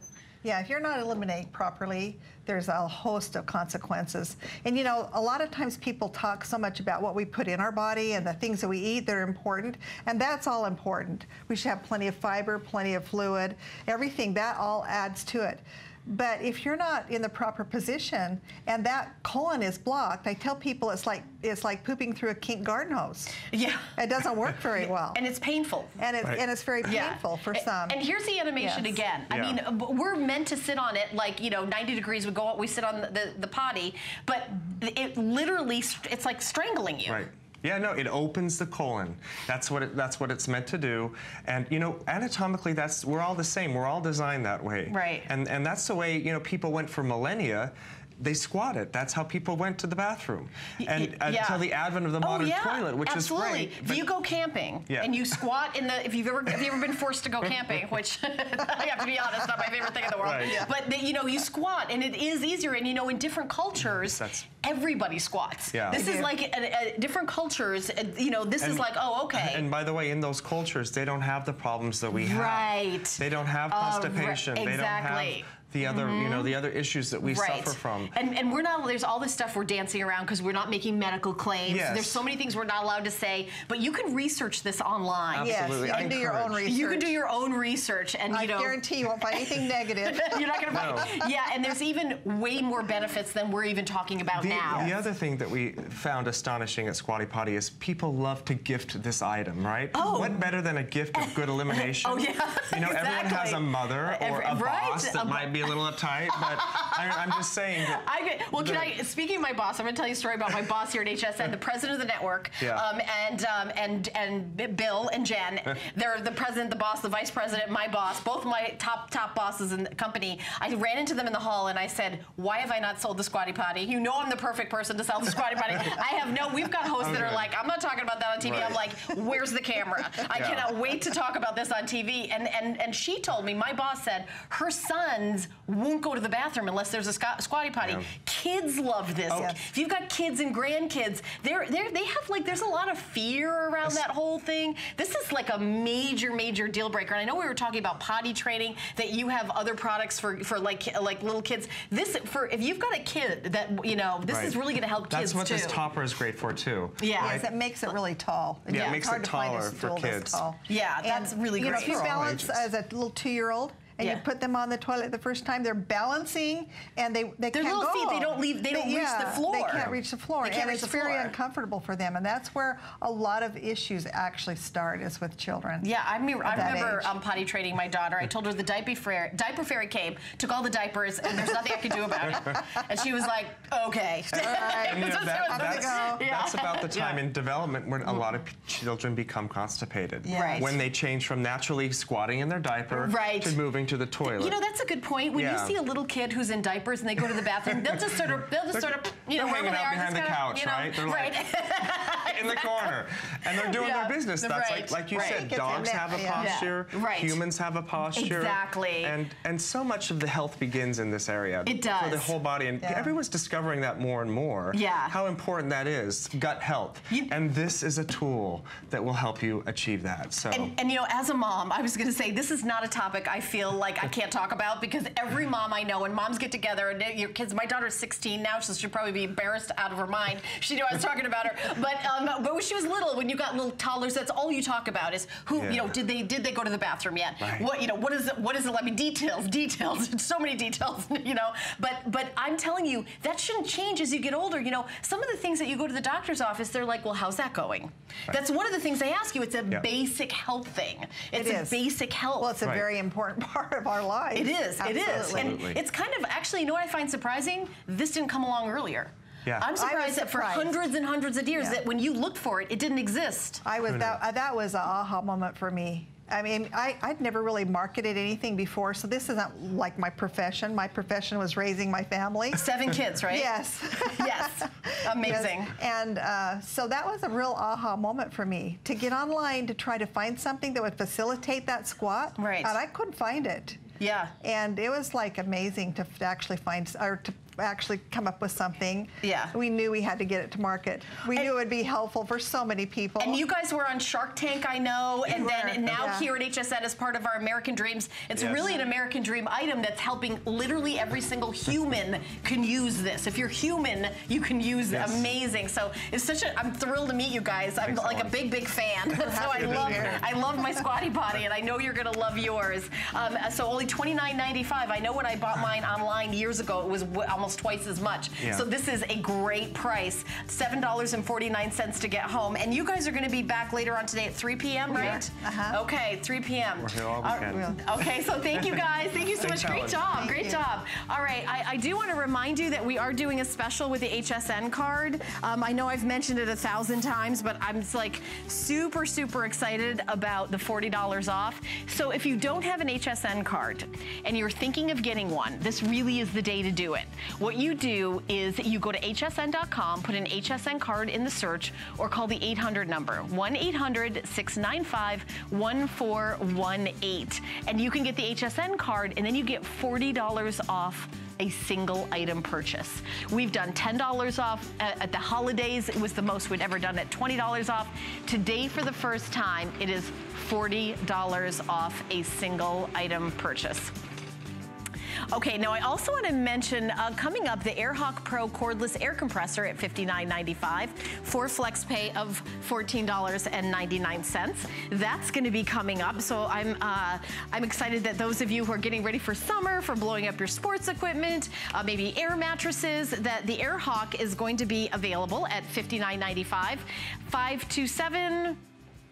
Yeah, if you're not eliminating properly, there's a host of consequences. And you know, a lot of times people talk so much about what we put in our body and the things that we eat that are important, and that's all important. We should have plenty of fiber, plenty of fluid, everything, that all adds to it. But if you're not in the proper position and that colon is blocked, I tell people it's like it's like pooping through a kink garden hose. Yeah. It doesn't work very well. And it's painful. And it's, right. and it's very painful yeah. for some. And here's the animation yes. again. Yeah. I mean, we're meant to sit on it like, you know, ninety degrees would go up, we sit on the, the, the potty, but it literally, it's like strangling you. Right. Yeah, no, it opens the colon. That's what it, that's what it's meant to do. And you know, anatomically, that's we're all the same. We're all designed that way. Right. And and that's the way you know people went for millennia. They squatted. That's how people went to the bathroom, and yeah. until the advent of the modern oh, yeah. toilet, which Absolutely. is great. Absolutely. If you go camping yeah. and you squat in the, if you've ever, if you've ever been forced to go camping, which I have to be honest, not my favorite thing in the world. Right. Yeah. But you know, you squat, and it is easier. And you know, in different cultures, That's everybody squats. Yeah. This yeah. is like a, a different cultures. A, you know, this and, is like, oh, okay. And by the way, in those cultures, they don't have the problems that we have. Right. They don't have constipation. Uh, right. Exactly. They don't have the other, mm-hmm. you know, the other issues that we right. suffer from. And, and we're not, there's all this stuff we're dancing around because we're not making medical claims. Yes. There's so many things we're not allowed to say, but you can research this online. Absolutely. Yes, you can I do encourage. your own research. You can do your own research and, you I know. I guarantee you won't find anything negative. You're not going to no. find, yeah, and there's even way more benefits than we're even talking about the, now. The yes. other thing that we found astonishing at Squatty Potty is people love to gift this item, right? Oh. What better than a gift of good elimination? Oh, yeah. You know, exactly. everyone has a mother or Every, a right? boss that a might be a little uptight, but I, I'm just saying. That I could, well, can I? Speaking of my boss, I'm going to tell you a story about my boss here at H S N, the president of the network, yeah. um, and um, and and Bill and Jen. They're the president, the boss, the vice president, my boss, both my top top bosses in the company. I ran into them in the hall and I said, "Why have I not sold the Squatty Potty? You know, I'm the perfect person to sell the Squatty Potty. I have no. We've got hosts okay. that are like, I'm not talking about that on T V. Right. I'm like, where's the camera? I yeah. cannot wait to talk about this on T V. And and and she told me, my boss said, her son's won't go to the bathroom unless there's a Squatty Potty. Yeah. Kids love this. Oh. Yes. If you've got kids and grandkids, they're, they're, they have like, there's a lot of fear around That's, that whole thing. This is like a major, major deal breaker. And I know we were talking about potty training, that you have other products for, for like like little kids. This, for if you've got a kid that, you know, this right. is really gonna help That's kids too. That's what this topper is great for too. Yeah. Yes, right? It makes it really tall. Yeah, yeah. It makes it taller for kids. Tall. Yeah, that's and, really great. You know, if you balance as a little two-year-old, and yeah. you put them on the toilet the first time, they're balancing, and they they Their can't little go. Feet, they don't leave. They don't they, yeah, reach the floor. They can't reach the floor, and it's very uncomfortable for them. And that's where a lot of issues actually start, is with children. Yeah, I, mean, I remember um, potty training my daughter. I told her the diaper fairy, diaper fairy came, took all the diapers, and there's nothing I could do about it. And she was like, okay. All right. you know, that, that's, yeah. that's about the time yeah. in development when a lot of children become constipated. Yeah. Right. When they change from naturally squatting in their diaper right. to moving to the toilet. You know, that's a good point. When yeah. you see a little kid who's in diapers and they go to the bathroom, they'll just sort of, they'll just sort of, you know, wherever they are, behind the couch, you know, right? They're right. like in the corner, and they're doing yeah. their business. That's right. like, like you right. said, dogs have a posture, yeah. right. humans have a posture, exactly. And and so much of the health begins in this area. It does for the whole body, and yeah. everyone's discovering that more and more. Yeah, how important that is, gut health, you, and this is a tool that will help you achieve that. So, and, and you know, as a mom, I was going to say this is not a topic I feel. like I can't talk about, because every mom I know, and moms get together and your kids, my daughter's sixteen now, so she'll probably be embarrassed out of her mind. She knew I was talking about her. But um, but when she was little, when you got little toddlers, that's all you talk about is who, yeah. you know, did they did they go to the bathroom yet? Right. What, you know, what is it, what is it, I mean, details, details, so many details, you know. But but I'm telling you, that shouldn't change as you get older. You know, some of the things that you go to the doctor's office, they're like, well, how's that going? Right. That's one of the things they ask you. It's a yeah. basic health thing. It's it a basic health. Well, it's a right. very important part. Part of our lives. It is, Absolutely. it is. And it's kind of, actually, you know what I find surprising? This didn't come along earlier. Yeah. I'm surprised, surprised that for hundreds and hundreds of years yeah. that when you looked for it, it didn't exist. I was that, that was an aha moment for me. I mean, I, I'd never really marketed anything before, so this isn't like my profession. My profession was raising my family. Seven kids, right? Yes. yes. Amazing. Yes. And uh, so that was a real aha moment for me, to get online to try to find something that would facilitate that squat. Right. And I couldn't find it. Yeah. And it was like amazing to actually find, or to actually come up with something. Yeah. We knew we had to get it to market. We and, knew it would be helpful for so many people. And you guys were on Shark Tank, I know, and you then and now yeah. here at H S N as part of our American Dreams. It's yes. really an American Dream item that's helping literally every single human can use this. If you're human, you can use yes. it. Amazing. So it's such a, I'm thrilled to meet you guys. I'm Thanks like so a big, big fan. so I love here. I love my Squatty Potty, and I know you're gonna love yours. Um, so only twenty-nine ninety-five. I know when I bought mine online years ago, it was almost almost twice as much. Yeah. So this is a great price. seven dollars and forty-nine cents to get home. And you guys are going to be back later on today at three P M, right? Yeah. Uh-huh. Okay, three P M We're here all weekend. Uh, okay, so thank you guys. Thank you so much. Great job. Thank great you. job. All right, I, I do want to remind you that we are doing a special with the H S N card. Um, I know I've mentioned it a thousand times, but I'm just like super, super excited about the forty dollars off. So if you don't have an H S N card and you're thinking of getting one, this really is the day to do it. What you do is you go to H S N dot com, put an H S N card in the search, or call the eight hundred number, one eight hundred, six nine five, one four one eight. And you can get the H S N card, and then you get forty dollars off a single item purchase. We've done ten dollars off at, at the holidays. It was the most we'd ever done at twenty dollars off. Today, for the first time, it is forty dollars off a single item purchase. Okay, now I also want to mention, uh, coming up, the Airhawk Pro Cordless Air Compressor at fifty-nine ninety-five for flex pay of fourteen ninety-nine. That's going to be coming up, so I'm uh, I'm excited that those of you who are getting ready for summer, for blowing up your sports equipment, uh, maybe air mattresses, that the Airhawk is going to be available at fifty-nine ninety-five. five two seven...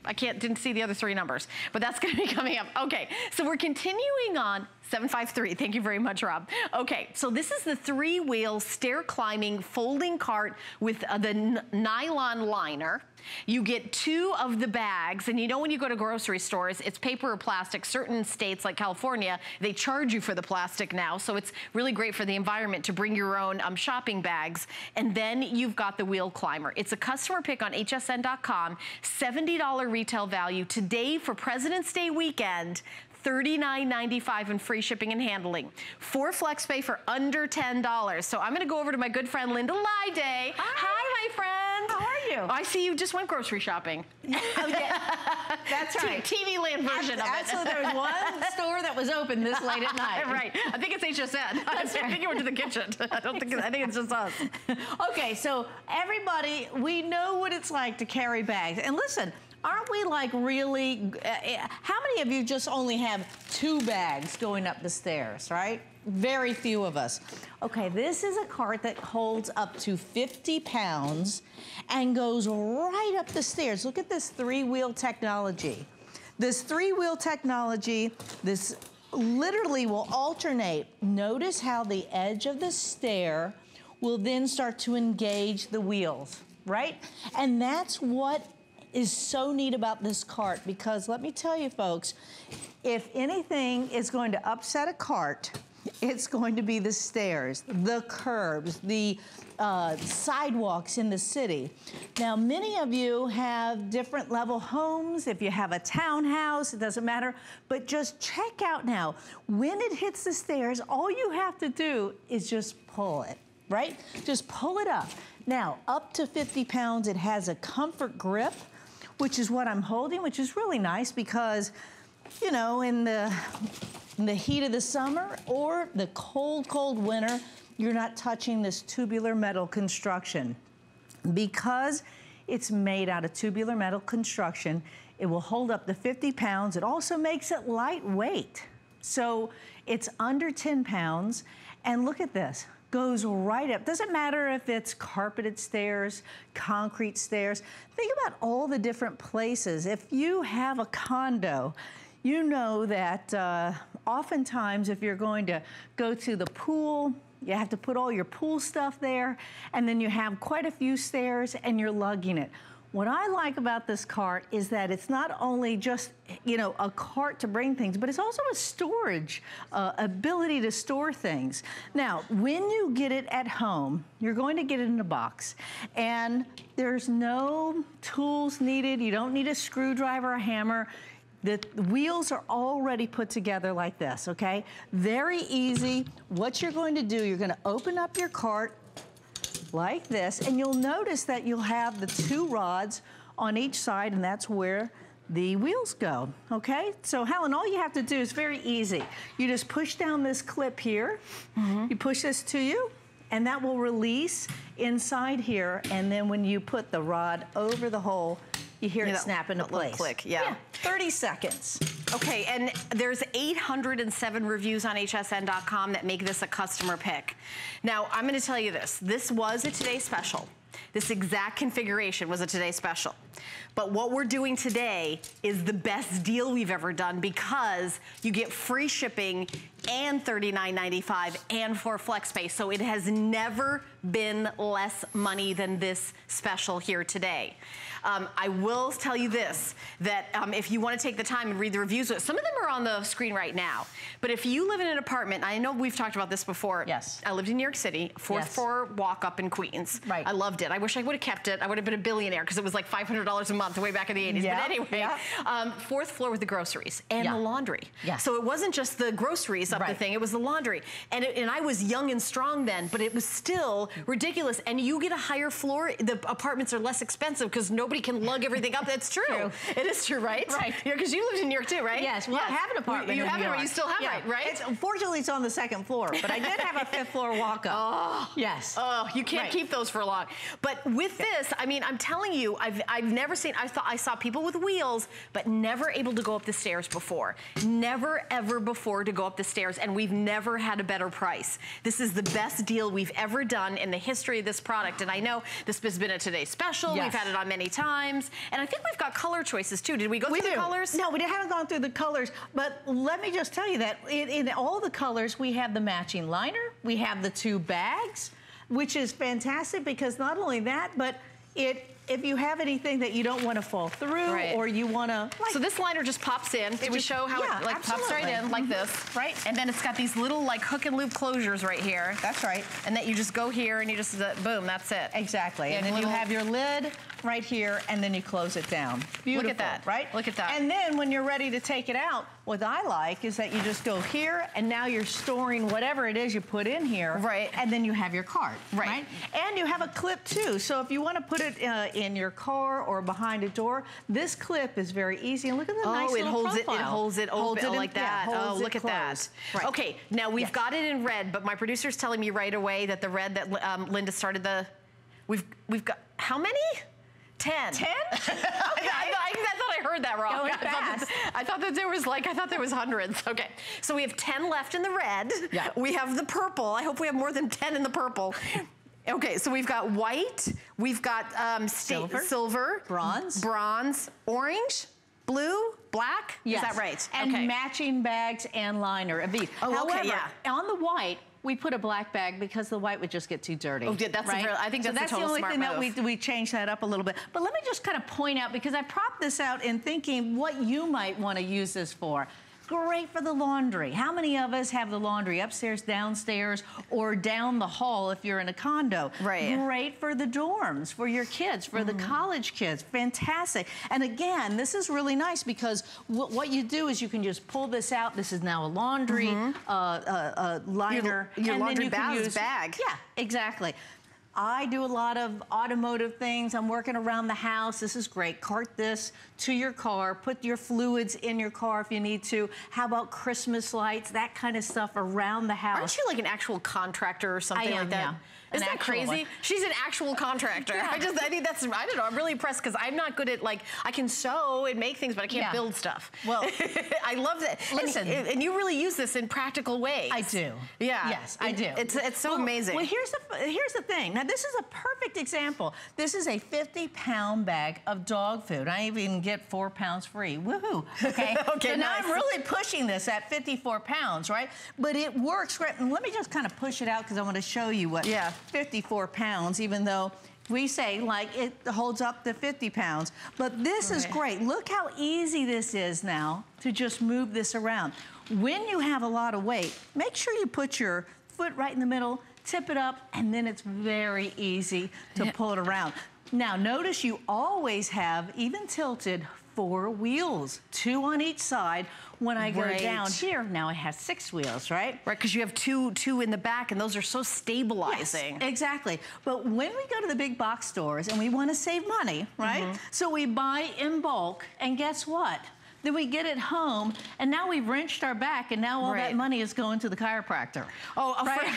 I can't, didn't see the other three numbers, but that's going to be coming up. Okay, so we're continuing on. seven five three, thank you very much, Rob. Okay, so this is the three-wheel stair-climbing folding cart with uh, the nylon liner. You get two of the bags, and you know when you go to grocery stores, it's paper or plastic. Certain states, like California, they charge you for the plastic now, so it's really great for the environment to bring your own um, shopping bags. And then you've got the wheel climber. It's a customer pick on H S N dot com, seventy dollar retail value. Today, for President's Day weekend, thirty-nine ninety-five in free shipping and handling. For FlexPay for under ten dollars. So I'm gonna go over to my good friend Linda Lyday. Hi. Hi, my friend. How are you? Oh, I see you just went grocery shopping. Oh, yeah. That's right. T V land version I, of it. Actually, there was one store that was open this late at night. Right. I think it's H S N. That's right. I think you went to the kitchen. I don't think. Exactly. I think it's just us. Okay. So everybody, we know what it's like to carry bags. And listen. Aren't we like really, uh, how many of you just only have two bags going up the stairs, right? Very few of us. Okay, this is a cart that holds up to fifty pounds and goes right up the stairs. Look at this three-wheel technology. This three-wheel technology, this literally will alternate. Notice how the edge of the stair will then start to engage the wheels, right? And that's what is so neat about this cart, because let me tell you folks, if anything is going to upset a cart, it's going to be the stairs, the curbs, the uh, sidewalks in the city. Now, many of you have different level homes. If you have a townhouse, it doesn't matter, but just check out now. When it hits the stairs, all you have to do is just pull it, right? Just pull it up. Now, up to fifty pounds, it has a comfort grip, which is what I'm holding, which is really nice because, you know, in the, in the heat of the summer or the cold, cold winter, you're not touching this tubular metal construction. Because it's made out of tubular metal construction, it will hold up to fifty pounds. It also makes it lightweight. So it's under ten pounds. And look at this. Goes right up. Doesn't matter if it's carpeted stairs, concrete stairs. Think about all the different places. If you have a condo, you know that uh, oftentimes if you're going to go to the pool, you have to put all your pool stuff there, and then you have quite a few stairs and you're lugging it. What I like about this cart is that it's not only just, you know, a cart to bring things, but it's also a storage, uh, ability to store things. Now, when you get it at home, you're going to get it in a box, and there's no tools needed. You don't need a screwdriver, a hammer. The wheels are already put together like this, okay? Very easy. What you're going to do, you're going to open up your cart like this, and you'll notice that you'll have the two rods on each side, and that's where the wheels go, okay? So Helen, all you have to do is very easy. You just push down this clip here, mm-hmm. you push this to you, and that will release inside here, and then when you put the rod over the hole, you hear you it know, snap into place. Click, yeah. yeah. thirty seconds. Okay, and there's eight hundred seven reviews on H S N dot com that make this a customer pick. Now, I'm gonna tell you this. This was a Today Special. This exact configuration was a Today Special. But what we're doing today is the best deal we've ever done because you get free shipping and thirty-nine ninety-five and for FlexPay. So it has never been less money than this special here today. Um, I will tell you this, that um, if you want to take the time and read the reviews, some of them are on the screen right now. But if you live in an apartment, I know we've talked about this before. Yes. I lived in New York City, fourth yes. floor walk up in Queens. Right. I loved it. I wish I would have kept it. I would have been a billionaire because it was like five hundred dollars a month way back in the eighties. Yeah. But anyway, yeah. um, fourth floor with the groceries and yeah. the laundry. Yeah. So it wasn't just the groceries up right. the thing, it was the laundry. And, it, and I was young and strong then, but it was still ridiculous. And you get a higher floor, the apartments are less expensive because nobody Nobody can lug everything up. That's true. true. It is true, right? Right. Because yeah, you lived in New York too, right? Yes. Well, yes. I have an apartment. You, you have it, you still have yeah. it, right? It's, unfortunately, it's on the second floor, but I did have a fifth floor walk up. Oh, yes. Oh, you can't right. keep those for long. But with yeah. this, I mean, I'm telling you, I've I've never seen. I thought I saw people with wheels, but never able to go up the stairs before. Never ever before to go up the stairs, and we've never had a better price. This is the best deal we've ever done in the history of this product. And I know this has been a Today Special. Yes. We've had it on many times, and I think we've got color choices too. Did we go we through do. the colors? No, we haven't gone through the colors, but let me just tell you that in, in all the colors, we have the matching liner, we have the two bags, which is fantastic because not only that, but it if you have anything that you don't want to fall through right. or you want to... Like, so this liner just pops in. Did we just, show how yeah, it like absolutely. pops right in like mm-hmm. this, right? And then it's got these little like hook and loop closures right here. That's right. And that you just go here and you just, boom, that's it. Exactly. Yeah, and then little... you have your lid right here and then you close it down. Beautiful. Look at that. Right? Look at that. And then when you're ready to take it out, what I like is that you just go here and now you're storing whatever it is you put in here. Right. And then you have your cart. Right. right? And you have a clip too. So if you want to put it uh, in your car or behind a door, this clip is very easy. And look at the oh, nice it little holds profile. It, it holds it open holds it in, like that. Yeah, oh, look at closed. that. Right. Okay, now we've yes. got it in red, but my producer's telling me right away that the red that um, Linda started the, we've we've got, how many? Ten. Ten? Okay, I, th I thought I heard that wrong. Going I, fast. Thought that, I thought that there was like, I thought there was hundreds. Okay, so we have ten left in the red. Yeah. We have the purple. I hope we have more than ten in the purple. Okay, so we've got white, we've got um, silver. silver, bronze, bronze, orange, blue, black. Yes. Is that right? And okay. matching bags and liner of these. Oh, However, okay, yeah. on the white, we put a black bag because the white would just get too dirty. Oh, that's right? a, I think that's, so that's the only thing move. that we we changed that up a little bit. But let me just kind of point out because I propped this out in thinking what you might want to use this for. Great for the laundry. How many of us have the laundry upstairs, downstairs, or down the hall if you're in a condo? Right. Great for the dorms, for your kids, for mm. the college kids. Fantastic. And again, this is really nice because what you do is you can just pull this out. This is now a laundry mm-hmm. uh, uh, uh, liner. Your, your and laundry then you can use, bag. Yeah, exactly. I do a lot of automotive things. I'm working around the house. This is great. Cart this to your car. Put your fluids in your car if you need to. How about Christmas lights? That kind of stuff around the house. Aren't you like an actual contractor or something I am, like that? Yeah. Isn't that crazy? One. She's an actual contractor. Yeah. I just, I think that's, I don't know, I'm really impressed because I'm not good at like, I can sew and make things, but I can't yeah. build stuff. Well, I love that. Listen. And, and you really use this in practical ways. I do. Yeah. Yes, I do. It's, it's so well, amazing. Well, here's the, here's the thing. Now, this is a perfect example. This is a fifty pound bag of dog food. I even get four pounds free. Woohoo. Okay. okay. So nice. Now I'm really pushing this at fifty-four pounds, right? But it works great. And let me just kind of push it out because I want to show you what. Yeah. fifty-four pounds, even though we say like it holds up to fifty pounds. But this okay. is great. Look how easy this is now to just move this around. When you have a lot of weight, make sure you put your foot right in the middle, tip it up, and then it's very easy to pull it around. Now notice you always have, even tilted, four wheels, two on each side. When I right. go down here, now it has six wheels, right? Right, because you have two two in the back, and those are so stabilizing. Yes, exactly. But when we go to the big box stores and we want to save money, right? Mm-hmm. So we buy in bulk, and guess what? Then we get it home, and now we've wrenched our back, and now all right. that money is going to the chiropractor. Oh, right?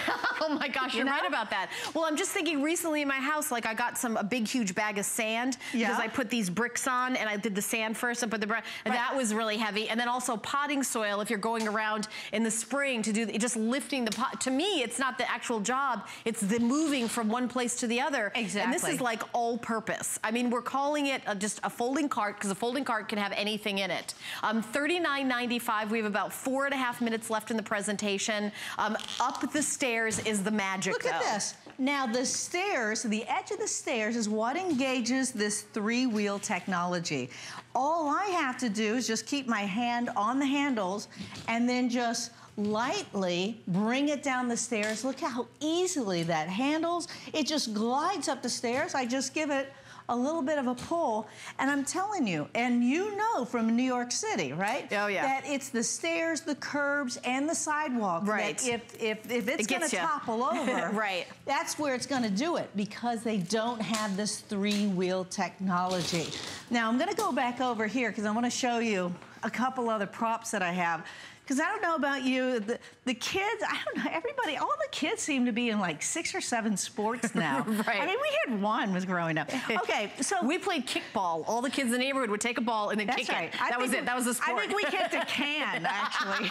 Oh my gosh, you're you know? right about that. Well, I'm just thinking recently in my house, like I got some a big, huge bag of sand yeah. because I put these bricks on, and I did the sand first and put the brick. And right. that was really heavy. And then also potting soil, if you're going around in the spring to do, just lifting the pot. To me, it's not the actual job. It's the moving from one place to the other. Exactly. And this is like all purpose. I mean, we're calling it a, just a folding cart because a folding cart can have anything in it. Um, thirty-nine ninety-five, we have about four and a half minutes left in the presentation. Um, up the stairs is the magic, Look though. at this. Now, the stairs, the edge of the stairs is what engages this three-wheel technology. All I have to do is just keep my hand on the handles and then just lightly bring it down the stairs. Look how easily that handles. It just glides up the stairs. I just give it a little bit of a pull, and I'm telling you, and you know from New York City, right? Oh yeah. That it's the stairs, the curbs, and the sidewalk. Right. That if if if it's it gonna you. topple over, right? That's where it's gonna do it because they don't have this three-wheel technology. Now I'm gonna go back over here because I want to show you a couple other props that I have. Because I don't know about you, the, the kids, I don't know, everybody, all the kids seem to be in like six or seven sports now. Right. I mean, we had one was growing up. Okay, so. We played kickball. All the kids in the neighborhood would take a ball and then that's kick right. it. I that was it, that was the sport. I think we kicked a can, actually.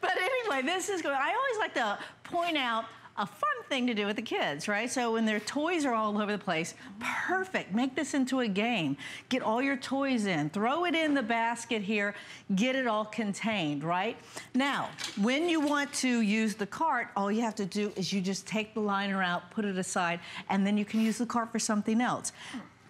But anyway, this is good. I always like to point out a fun thing to do with the kids, right? So when their toys are all over the place, perfect, make this into a game. Get all your toys in, throw it in the basket here, get it all contained, right? Now, when you want to use the cart, all you have to do is you just take the liner out, put it aside, and then you can use the cart for something else.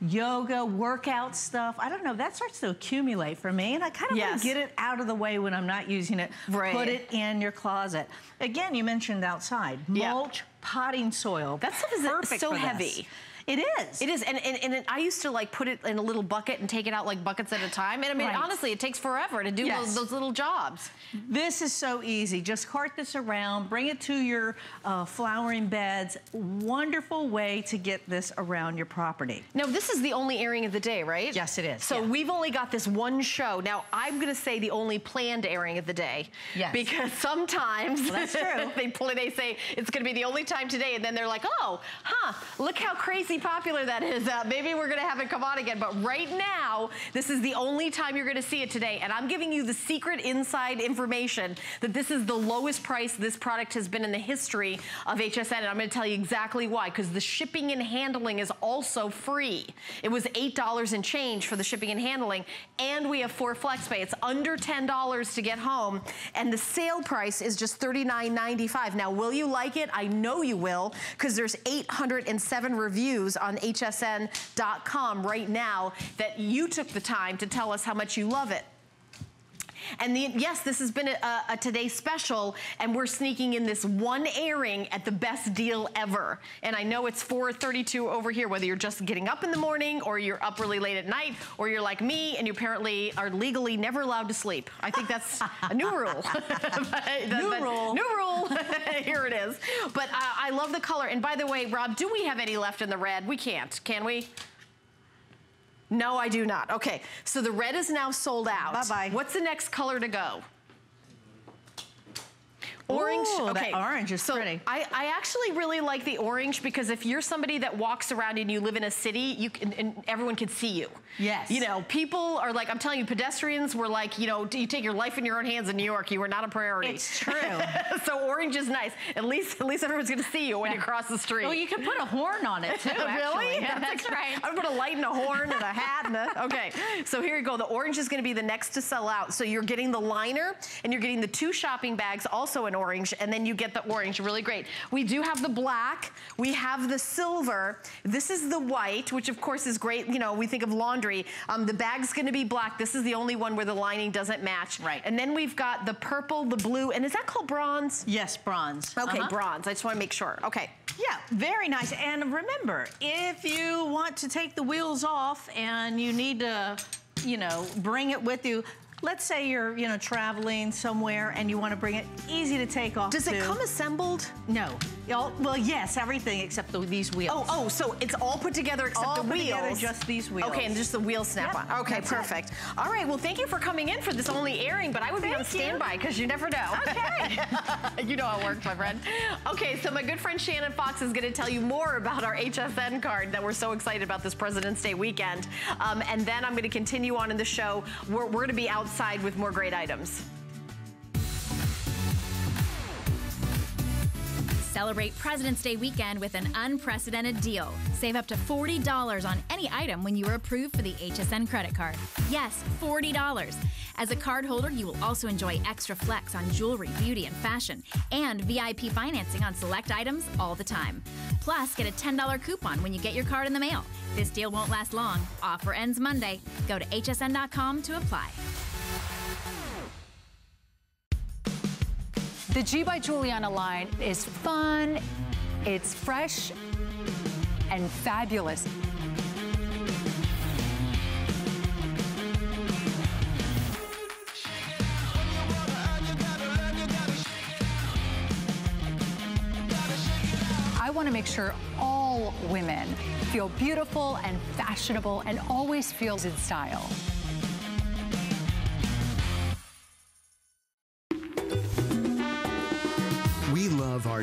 Yoga, workout stuff. I don't know, that starts to accumulate for me, and I kind of yes. want to get it out of the way when I'm not using it. Right. Put it in your closet. Again, you mentioned outside. Mulch, yep. potting soil. That stuff is so heavy. It is. It is, and, and, and I used to like put it in a little bucket and take it out like buckets at a time. And I mean, right. honestly, it takes forever to do yes. those, those little jobs. This is so easy. Just cart this around, bring it to your uh, flowering beds. Wonderful way to get this around your property. Now, this is the only airing of the day, right? Yes, it is. So yeah. we've only got this one show. Now, I'm gonna say the only planned airing of the day. Yes. Because sometimes well, that's true. they, play, they say it's gonna be the only time today, and then they're like, oh, huh, look how crazy popular that is. Uh, maybe we're gonna have it come on again, but right now this is the only time you're gonna see it today, and I'm giving you the secret inside information that this is the lowest price this product has been in the history of H S N, and I'm gonna tell you exactly why, because the shipping and handling is also free. It was eight dollars and change for the shipping and handling, and we have four flex pay. It's under ten dollars to get home, and the sale price is just thirty-nine ninety-five. Now, will you like it? I know you will, because there's eight hundred seven reviews on H S N dot com right now that you took the time to tell us how much you love it. And the, yes, this has been a, a Today Special, and we're sneaking in this one airing at the best deal ever. And I know it's four thirty-two over here, whether you're just getting up in the morning or you're up really late at night, or you're like me and you apparently are legally never allowed to sleep. I think that's a new rule. but, new but, rule. New rule. Here it is. But uh, I love the color. And by the way, Rob, do we have any left in the red? We can't, can we? No, I do not. Okay, so the red is now sold out. Bye-bye. What's the next color to go? Orange. Ooh, okay, that orange is so pretty. I, I actually really like the orange, because if you're somebody that walks around and you live in a city, you can, and everyone can see you. Yes. You know, people are like, I'm telling you, pedestrians were like, you know, you take your life in your own hands in New York. You were not a priority. It's true. So orange is nice. At least, at least everyone's going to see you when yeah. you cross the street. Well, you could put a horn on it too. Really? Yeah, that's, that's right. I'm going to light in a horn and a hat. And a, okay. So here you go. The orange is going to be the next to sell out. So you're getting the liner, and you're getting the two shopping bags, also in orange, and then you get the orange. Really great. We do have the black, we have the silver, this is the white, which of course is great. You know, we think of laundry. Um, the bag's gonna be black. This is the only one where the lining doesn't match. Right. And then we've got the purple, the blue, and is that called bronze? Yes, bronze. Okay, uh-huh. bronze. I just wanna make sure. Okay. Yeah, very nice. And remember, if you want to take the wheels off and you need to, you know, bring it with you, let's say you're, you know, traveling somewhere and you want to bring it easy to take off. Does it come assembled? No. Oh, well, yes, everything except the, these wheels. Oh, oh, so it's all put together except all the put wheels. Together, just these wheels. Okay, and just the wheel snap yep. on. Okay, perfect. It. All right, well, thank you for coming in for this only airing, but I would thank be on standby because you never know. Okay. You know how it works, my friend. Okay, so my good friend Shannon Fox is going to tell you more about our H S N card that we're so excited about this President's Day weekend. Um, and then I'm going to continue on in the show. We're, we're going to be outside with more great items. Celebrate President's Day weekend with an unprecedented deal. Save up to forty dollars on any item when you are approved for the H S N credit card. Yes, forty dollars. As a cardholder, you will also enjoy extra flex on jewelry, beauty, and fashion, and V I P financing on select items all the time. Plus, get a ten dollar coupon when you get your card in the mail. This deal won't last long. Offer ends Monday. Go to H S N dot com to apply. The G by Juliana line is fun, it's fresh, and fabulous. I want to make sure all women feel beautiful and fashionable and always feels in style. We love our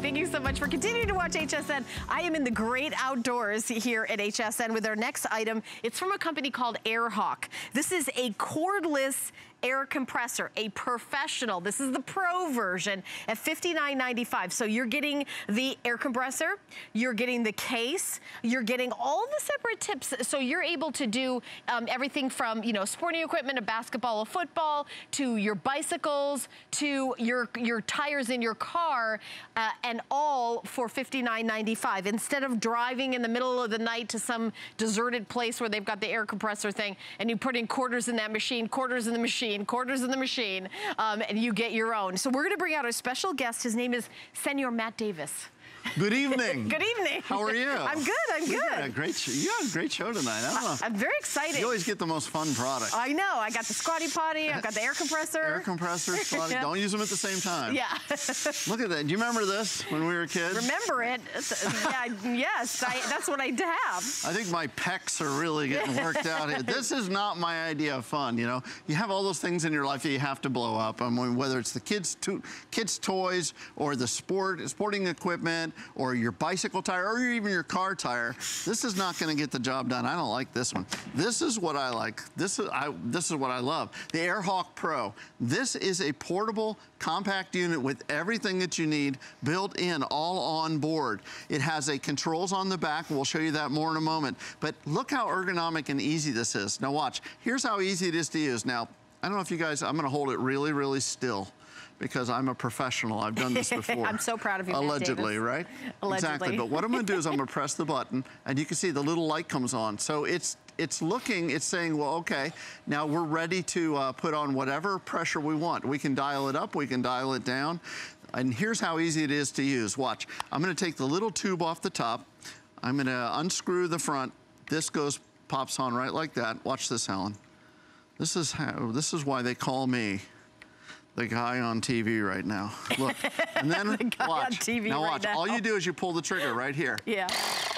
Thank you so much for continuing to watch H S N. I am in the great outdoors here at H S N with our next item. It's from a company called Airhawk. This is a cordless air compressor, a professional. This is the pro version at fifty-nine ninety-five. So you're getting the air compressor, you're getting the case, you're getting all the separate tips. So you're able to do um, everything from, you know, sporting equipment, a basketball, a football, to your bicycles, to your your tires in your car, uh, and all for fifty-nine ninety-five. Instead of driving in the middle of the night to some deserted place where they've got the air compressor thing, and you put in quarters in that machine, quarters in the machine. Quarters in the machine, um, and you get your own. So we're going to bring out our special guest. His name is Senor Matt Davis. Good evening. Good evening. How are you? I'm good. I'm good. You had a great show, you had a great show tonight. I don't know. I'm very excited. You always get the most fun product. I know. I got the Squatty Potty. I've got the air compressor. Air compressor, Squatty. Yeah. Don't use them at the same time. Yeah. Look at that. Do you remember this when we were kids? Remember it. Yeah, yes. I, that's what I have. I think my pecs are really getting worked out here. This is not my idea of fun, you know. You have all those things in your life that you have to blow up. I mean, whether it's the kids, to, kids' toys or the sport, sporting equipment, or your bicycle tire, or even your car tire. This is not going to get the job done. I don't like this one. This is what I like. This is I. This is what I love. The Airhawk Pro. This is a portable, compact unit with everything that you need built in, all on board. It has a controls on the back. We'll show you that more in a moment. But look how ergonomic and easy this is. Now watch. Here's how easy it is to use. Now, I don't know if you guys, I'm going to hold it really, really still, because I'm a professional. I've done this before. I'm so proud of you, allegedly, Davis. Right? Allegedly. Exactly. But what I'm going to do is I'm going to press the button, and you can see the little light comes on. So it's it's looking, it's saying, well, okay, now we're ready to uh, put on whatever pressure we want. We can dial it up, we can dial it down. And here's how easy it is to use. Watch. I'm going to take the little tube off the top. I'm going to unscrew the front. This goes, pops on right like that. Watch this, Helen. This is how, this is why they call me the guy on T V right now. Look, and then the guy watch. On T V now right watch. Now. All you do is you pull the trigger right here. Yeah.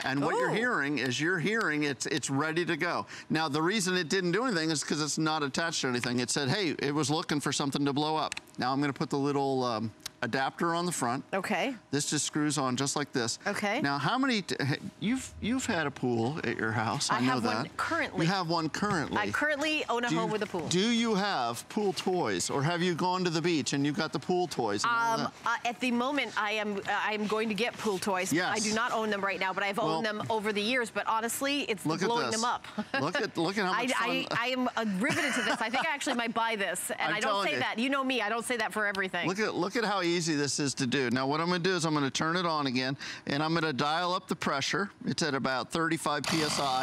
And what Ooh. You're hearing is you're hearing it's it's ready to go. Now the reason it didn't do anything is because it's not attached to anything. It said, hey, it was looking for something to blow up. Now I'm going to put the little um, adapter on the front. Okay. This just screws on just like this. Okay. Now, how many, t you've you've had a pool at your house, I, I know have that. One currently. You have one currently. I currently own a do home you, with a pool. Do you have pool toys, or have you gone to the beach and you've got the pool toys and um, all that? Uh, at the moment, I am uh, I'm going to get pool toys. Yes. I do not own them right now, but I've well, owned them over the years, but honestly, it's look blowing at this. them up. look, at, look at how much I, fun. I, I am uh, riveted to this. I think I actually might buy this, and I'm I don't say you. that. You know me, I don't say that for everything. Look at, look at how easy this is to do. Now what I'm gonna do is I'm gonna turn it on again, and I'm gonna dial up the pressure. It's at about thirty-five P S I.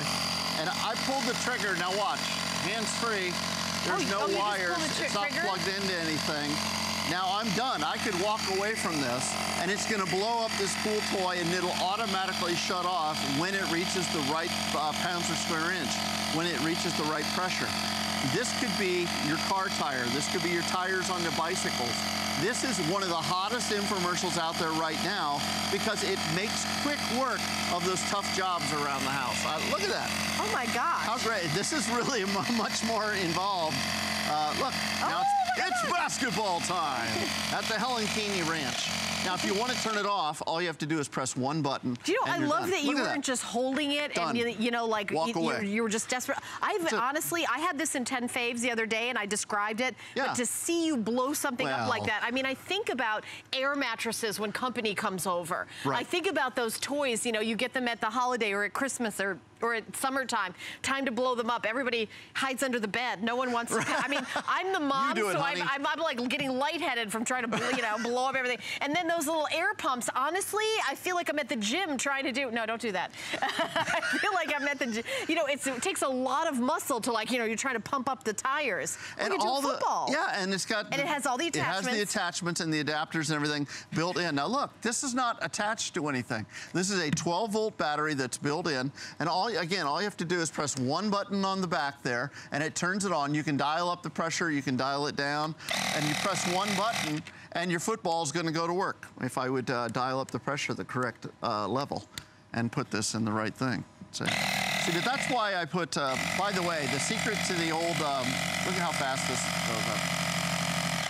And I pulled the trigger, now watch, hands-free. There's oh, no oh, wires, it's not trigger? plugged into anything. Now I'm done, I could walk away from this, and it's gonna blow up this pool toy, and it'll automatically shut off when it reaches the right uh, pounds per square inch, when it reaches the right pressure. This could be your car tire. This could be your tires on your bicycles. This is one of the hottest infomercials out there right now because it makes quick work of those tough jobs around the house. Uh, look at that. Oh my God. How great. This is really much more involved. Uh, look, now oh it's, it's basketball time at the Helen Keaney Ranch. Now, if you want to turn it off, all you have to do is press one button. Do you know, I love done. that you Look weren't that. just holding it done. and, you, you know, like Walk you, away. You, you were just desperate. I've so, honestly, I had this in ten faves the other day and I described it, yeah. but to see you blow something well, up like that, I mean, I think about air mattresses when company comes over. Right. I think about those toys, you know, you get them at the holiday or at Christmas or or at summertime, time to blow them up. Everybody hides under the bed. No one wants to, I mean, I'm the mom, so it, I'm, I'm, I'm like getting lightheaded from trying to, you know, blow up everything. And then those little air pumps, honestly, I feel like I'm at the gym trying to do, no, don't do that. I feel like I'm at the gym. You know, it's, it takes a lot of muscle to like, you know, you're trying to pump up the tires. And Look, all do football. The, yeah, and it's got. And the, it has all the attachments. It has the attachments and the adapters and everything built in. Now look, this is not attached to anything. This is a twelve volt battery that's built in, and all Again, all you have to do is press one button on the back there, and it turns it on. You can dial up the pressure, you can dial it down, and you press one button, and your football's gonna go to work. If I would uh, dial up the pressure the correct uh, level and put this in the right thing. So, see, but that's why I put, uh, by the way, the secret to the old, um, look at how fast this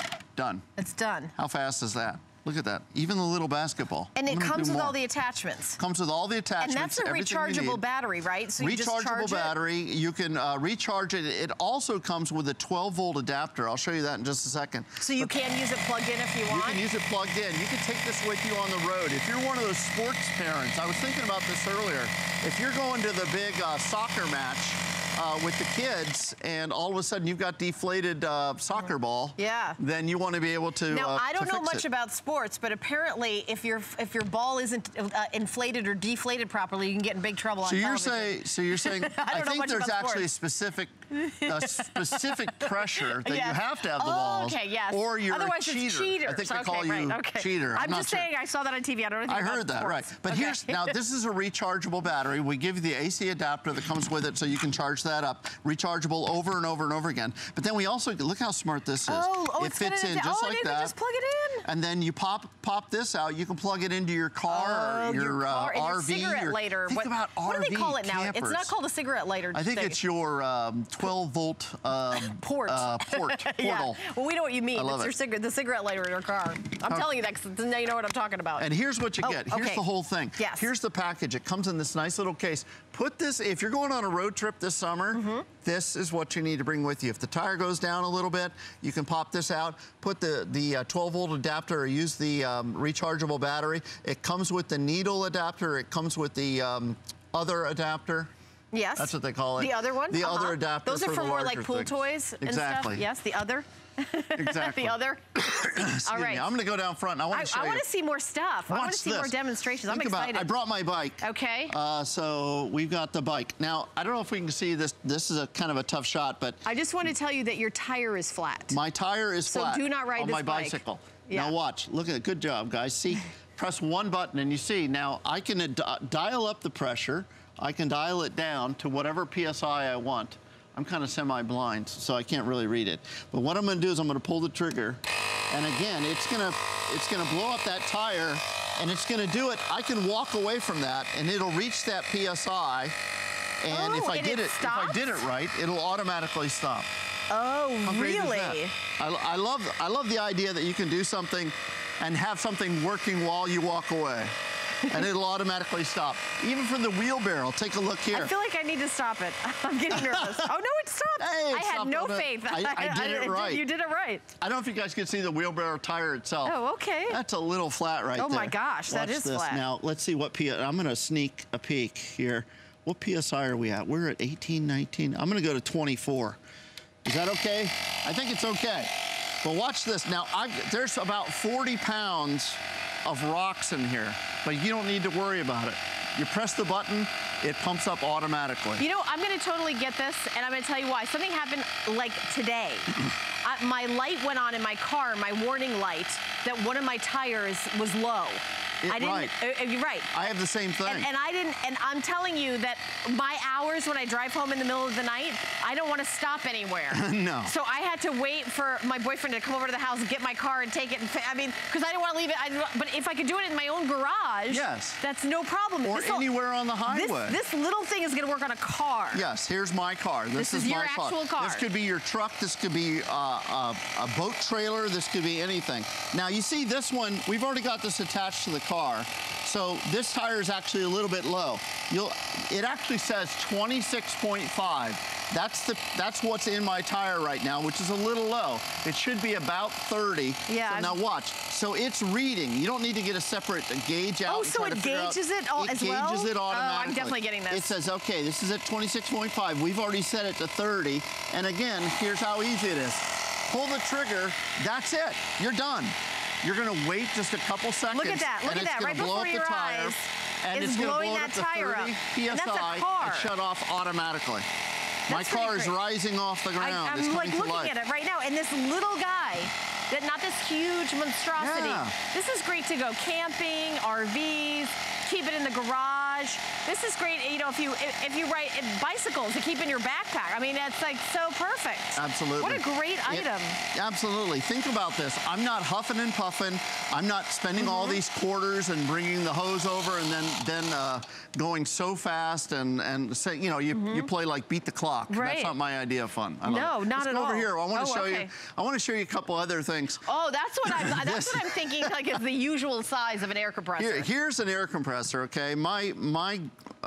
goes up. Done. It's done. How fast is that? Look at that, even the little basketball. And it comes with all the attachments. Comes with all the attachments. And that's a rechargeable battery, right? So you just charge it? Rechargeable battery, you can uh, recharge it. It also comes with a twelve volt adapter. I'll show you that in just a second. So you can use it plugged in if you want? You can use it plugged in. You can take this with you on the road. If you're one of those sports parents, I was thinking about this earlier. If you're going to the big uh, soccer match, Uh, with the kids, and all of a sudden you've got deflated uh, soccer ball. Yeah. Then you want to be able to. Now uh, I don't know much it. about sports, but apparently, if your if your ball isn't uh, inflated or deflated properly, you can get in big trouble. So on you're saying, so you're saying, I, I think there's actually a specific a specific pressure that yeah. you have to have the oh, balls, okay, yes. or you're Otherwise a cheater. It's cheaters. I think they okay, call right, you okay. cheater. I'm, I'm just sure. saying, I saw that on T V. I don't know. I heard that sports. right. But okay. here's now this is a rechargeable battery. We give you the A C adapter that comes with it, so you can charge that up, rechargeable over and over and over again. But then we also, look how smart this is. Oh, oh, it fits in just like that. Oh, you can just plug it in. And then you pop pop this out. You can plug it into your car, oh, or your, your car, uh, R V. Your cigarette lighter. Think what, about what R V do they call it now? Campers. It's not called a cigarette lighter. I think thing. it's your um, twelve volt um, port. Uh, port. Portal. Yeah. Well, we know what you mean. I love it's your it. cig the cigarette lighter in your car. I'm oh. telling you that because now you know what I'm talking about. And here's what you oh, get. Here's okay. the whole thing. Yes. Here's the package. It comes in this nice little case. Put this, if you're going on a road trip this summer, mm-hmm. this is what you need to bring with you. If the tire goes down a little bit, you can pop this out, put the, the uh, twelve volt adapter, or use the um, rechargeable battery. It comes with the needle adapter. It comes with the um, other adapter. Yes. That's what they call it. The other one? The uh-huh. other adapter. Those are for, for more like pool things. toys and exactly. stuff. Yes, the other. Exactly. The other. All right. Me. I'm going to go down front and I want to show I, I you. I want to see more stuff. Watch I want to see this. more demonstrations. Think I'm excited. About, I brought my bike. Okay. Uh, so we've got the bike. Now, I don't know if we can see this. This is a kind of a tough shot, but. I just want to tell you that your tire is flat. My tire is flat. So do not ride on this my bike. bicycle. Yeah. Now watch. Look at it. Good job, guys. See, press one button and you see. Now, I can ad dial up the pressure. I can dial it down to whatever P S I I want. I'm kind of semi-blind, so I can't really read it. But what I'm gonna do is I'm gonna pull the trigger, and again, it's gonna, it's gonna blow up that tire, and it's gonna do it. I can walk away from that, and it'll reach that P S I, and oh, if I and did it, it if I did it right, it'll automatically stop. Oh, really? I, I love, I love the idea that you can do something and have something working while you walk away. And it'll automatically stop. Even for the wheelbarrow, take a look here. I feel like I need to stop it. I'm getting nervous. Oh, no, it stopped. Hey, it I stopped had no faith. I, I did I, it right. Did, you did it right. I don't know if you guys can see the wheelbarrow tire itself. Oh, okay. That's a little flat right oh, there. Oh, my gosh. Watch that is this. flat. Now, let's see what P S I. I'm going to sneak a peek here. What P S I are we at? We're at eighteen, nineteen. I'm going to go to twenty-four. Is that okay? I think it's okay. But watch this. Now, I've, there's about forty pounds of rocks in here, but you don't need to worry about it. You press the button, it pumps up automatically. You know, I'm gonna totally get this, and I'm gonna tell you why. Something happened like today. I, my light went on in my car, my warning light, that one of my tires was low. It, I didn't, right. Uh, you're right. I have the same thing. And, and I didn't, and I'm telling you that my hours when I drive home in the middle of the night, I don't want to stop anywhere. No. So I had to wait for my boyfriend to come over to the house and get my car and take it. And, I mean, because I didn't want to leave it. I, but if I could do it in my own garage, yes, that's no problem. Or this anywhere little, on the highway. This, this little thing is going to work on a car. Yes, here's my car. This, this is, is your my actual car. car. This could be your truck. This could be uh, a, a boat trailer. This could be anything. Now, you see this one, we've already got this attached to the car, so this tire is actually a little bit low. You'll, it actually says twenty-six point five. That's the that's what's in my tire right now, which is a little low. It should be about thirty. Yeah. So now watch. So it's reading. You don't need to get a separate gauge out. Oh, so it gauges it all as well? It gauges it automatically. Oh, I'm definitely getting this. It says, okay, this is at twenty-six point five. We've already set it to thirty. And again, here's how easy it is. Pull the trigger. That's it. You're done. You're going to wait just a couple seconds. Look at that. Look at that. Right before your eyes, it's blowing that tire up. And that's a car. It shut off automatically. My car is rising off the ground. I, I'm like looking at it right now. And this little guy, that not this huge monstrosity. Yeah. This is great to go camping, R Vs, keep it in the garage. This is great, you know, if you if, if you ride if bicycles to keep in your backpack. I mean, that's like so perfect. Absolutely. What a great item. It, absolutely. Think about this. I'm not huffing and puffing. I'm not spending mm-hmm. all these quarters and bringing the hose over and then then uh, going so fast and and say, you know, you mm-hmm. you play like beat the clock. Right. That's not my idea of fun. I no, it. not Let's at go all. Over here. I want to oh, show okay. you. I want to show you a couple other things. Oh, that's what I'm. That's what I'm thinking. Like, it's the usual size of an air compressor. Here, here's an air compressor. Okay, my my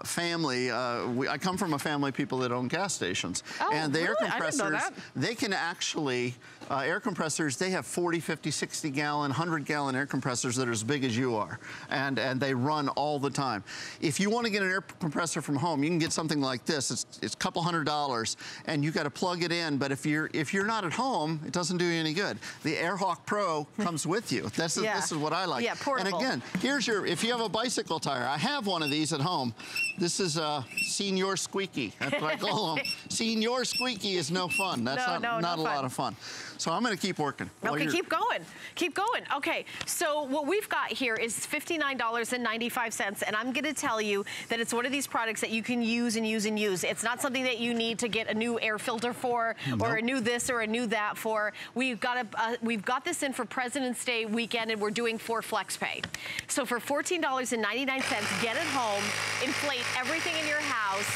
family. Uh, we, I come from a family of people that own gas stations, oh, and the really? air compressors. I didn't know that. They can actually uh, air compressors. They have forty, fifty, sixty gallon, one hundred gallon air compressors that are as big as you are, and and they run all the time. If you want to get an air compressor from home, you can get something like this. It's it's a couple hundred dollars, and you got to plug it in. But if you're if you're not at home, it doesn't do you any good. The Airhawk Pro comes with you. This is, yeah. this is what I like. Yeah, portable. And again, here's your, if you have a bicycle tire, I have one of these at home. This is a Senior Squeaky. That's what I call them. Senior Squeaky is no fun. That's no, not, no, not no a fun. lot of fun. So I'm going to keep working. Okay, keep going. Keep going. Okay, so what we've got here is fifty-nine ninety-five, and I'm going to tell you that it's one of these products that you can use and use and use. It's not something that you need to get a new air filter for, nope. or a new this or a new that for. We've got a, a We've got this in for President's Day weekend, and we're doing for Flex Pay. So for fourteen ninety-nine, get it home, inflate everything in your house,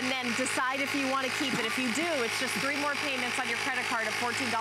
and then decide if you want to keep it. If you do, it's just three more payments on your credit card of fourteen ninety-nine.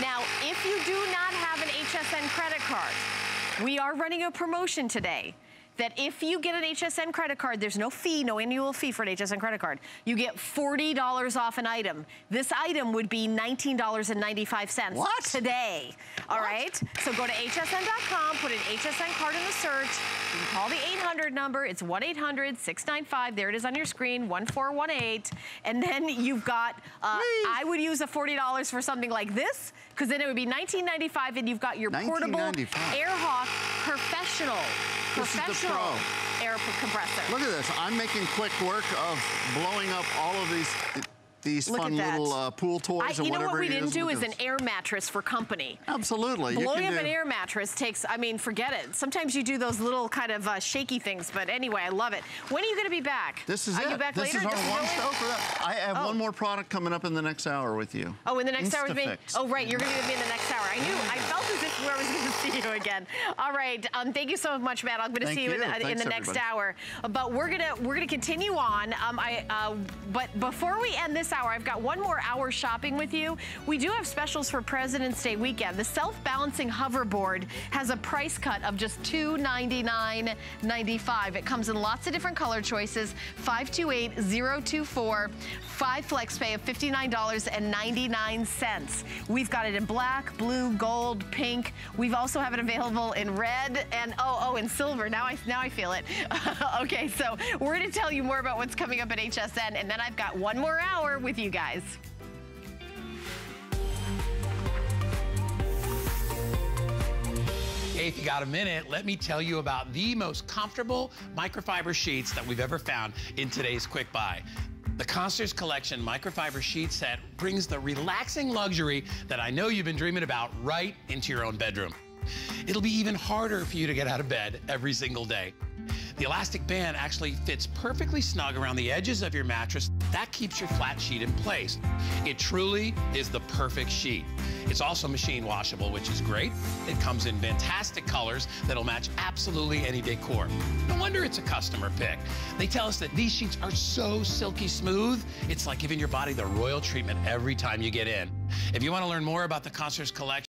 Now, if you do not have an H S N credit card, we are running a promotion today. That if you get an H S N credit card, there's no fee, no annual fee for an H S N credit card. You get forty dollars off an item. This item would be nineteen ninety-five what? today. All what? right? So go to H S N dot com, put an H S N card in the search. You can call the eight hundred number. It's one eight hundred six nine five. There it is on your screen, one four one eight. And then you've got, uh, I would use a forty dollars for something like this, because then it would be nineteen ninety-five, and you've got your portable Airhawk Professional. This professional. Pro. Air compressor. Look at this. I'm making quick work of blowing up all of these these Look fun little uh, pool toys I, or whatever. You know what we didn't do is an air mattress for company. Absolutely. Blowing up do... an air mattress takes, I mean, forget it. Sometimes you do those little kind of uh, shaky things, but anyway, I love it. When are you going to be back? This is Are it. you back this later? Is our one show for that. I have oh. one more product coming up in the next hour with you. Oh, in the next Insta hour with me? Oh, right. You're going to be in the next hour. I knew. I felt as if I was going to see you again. All right. Um, thank you so much, Matt. I'm going to see you, you. in, uh, Thanks, in the next everybody. hour. But we're going to we're going to continue on. Um, I. Uh, but before we end this this hour. I've got one more hour shopping with you. We do have specials for President's Day weekend. The self-balancing hoverboard has a price cut of just two ninety-nine ninety-five. It comes in lots of different color choices. five two eight zero two four, five flex pay of fifty-nine ninety-nine. We've got it in black, blue, gold, pink. We've also have it available in red and oh, oh, and silver. Now I, now I feel it. Okay, so we're gonna tell you more about what's coming up at H S N, and then I've got one more hour with you guys. Hey, if you got a minute, let me tell you about the most comfortable microfiber sheets that we've ever found in today's Quick Buy. The Consters Collection Microfiber Sheet Set brings the relaxing luxury that I know you've been dreaming about right into your own bedroom. It'll be even harder for you to get out of bed every single day. The elastic band actually fits perfectly snug around the edges of your mattress. That keeps your flat sheet in place. It truly is the perfect sheet. It's also machine washable, which is great. It comes in fantastic colors that'll match absolutely any decor. No wonder it's a customer pick. They tell us that these sheets are so silky smooth, it's like giving your body the royal treatment every time you get in. If you want to learn more about the Consters Collection,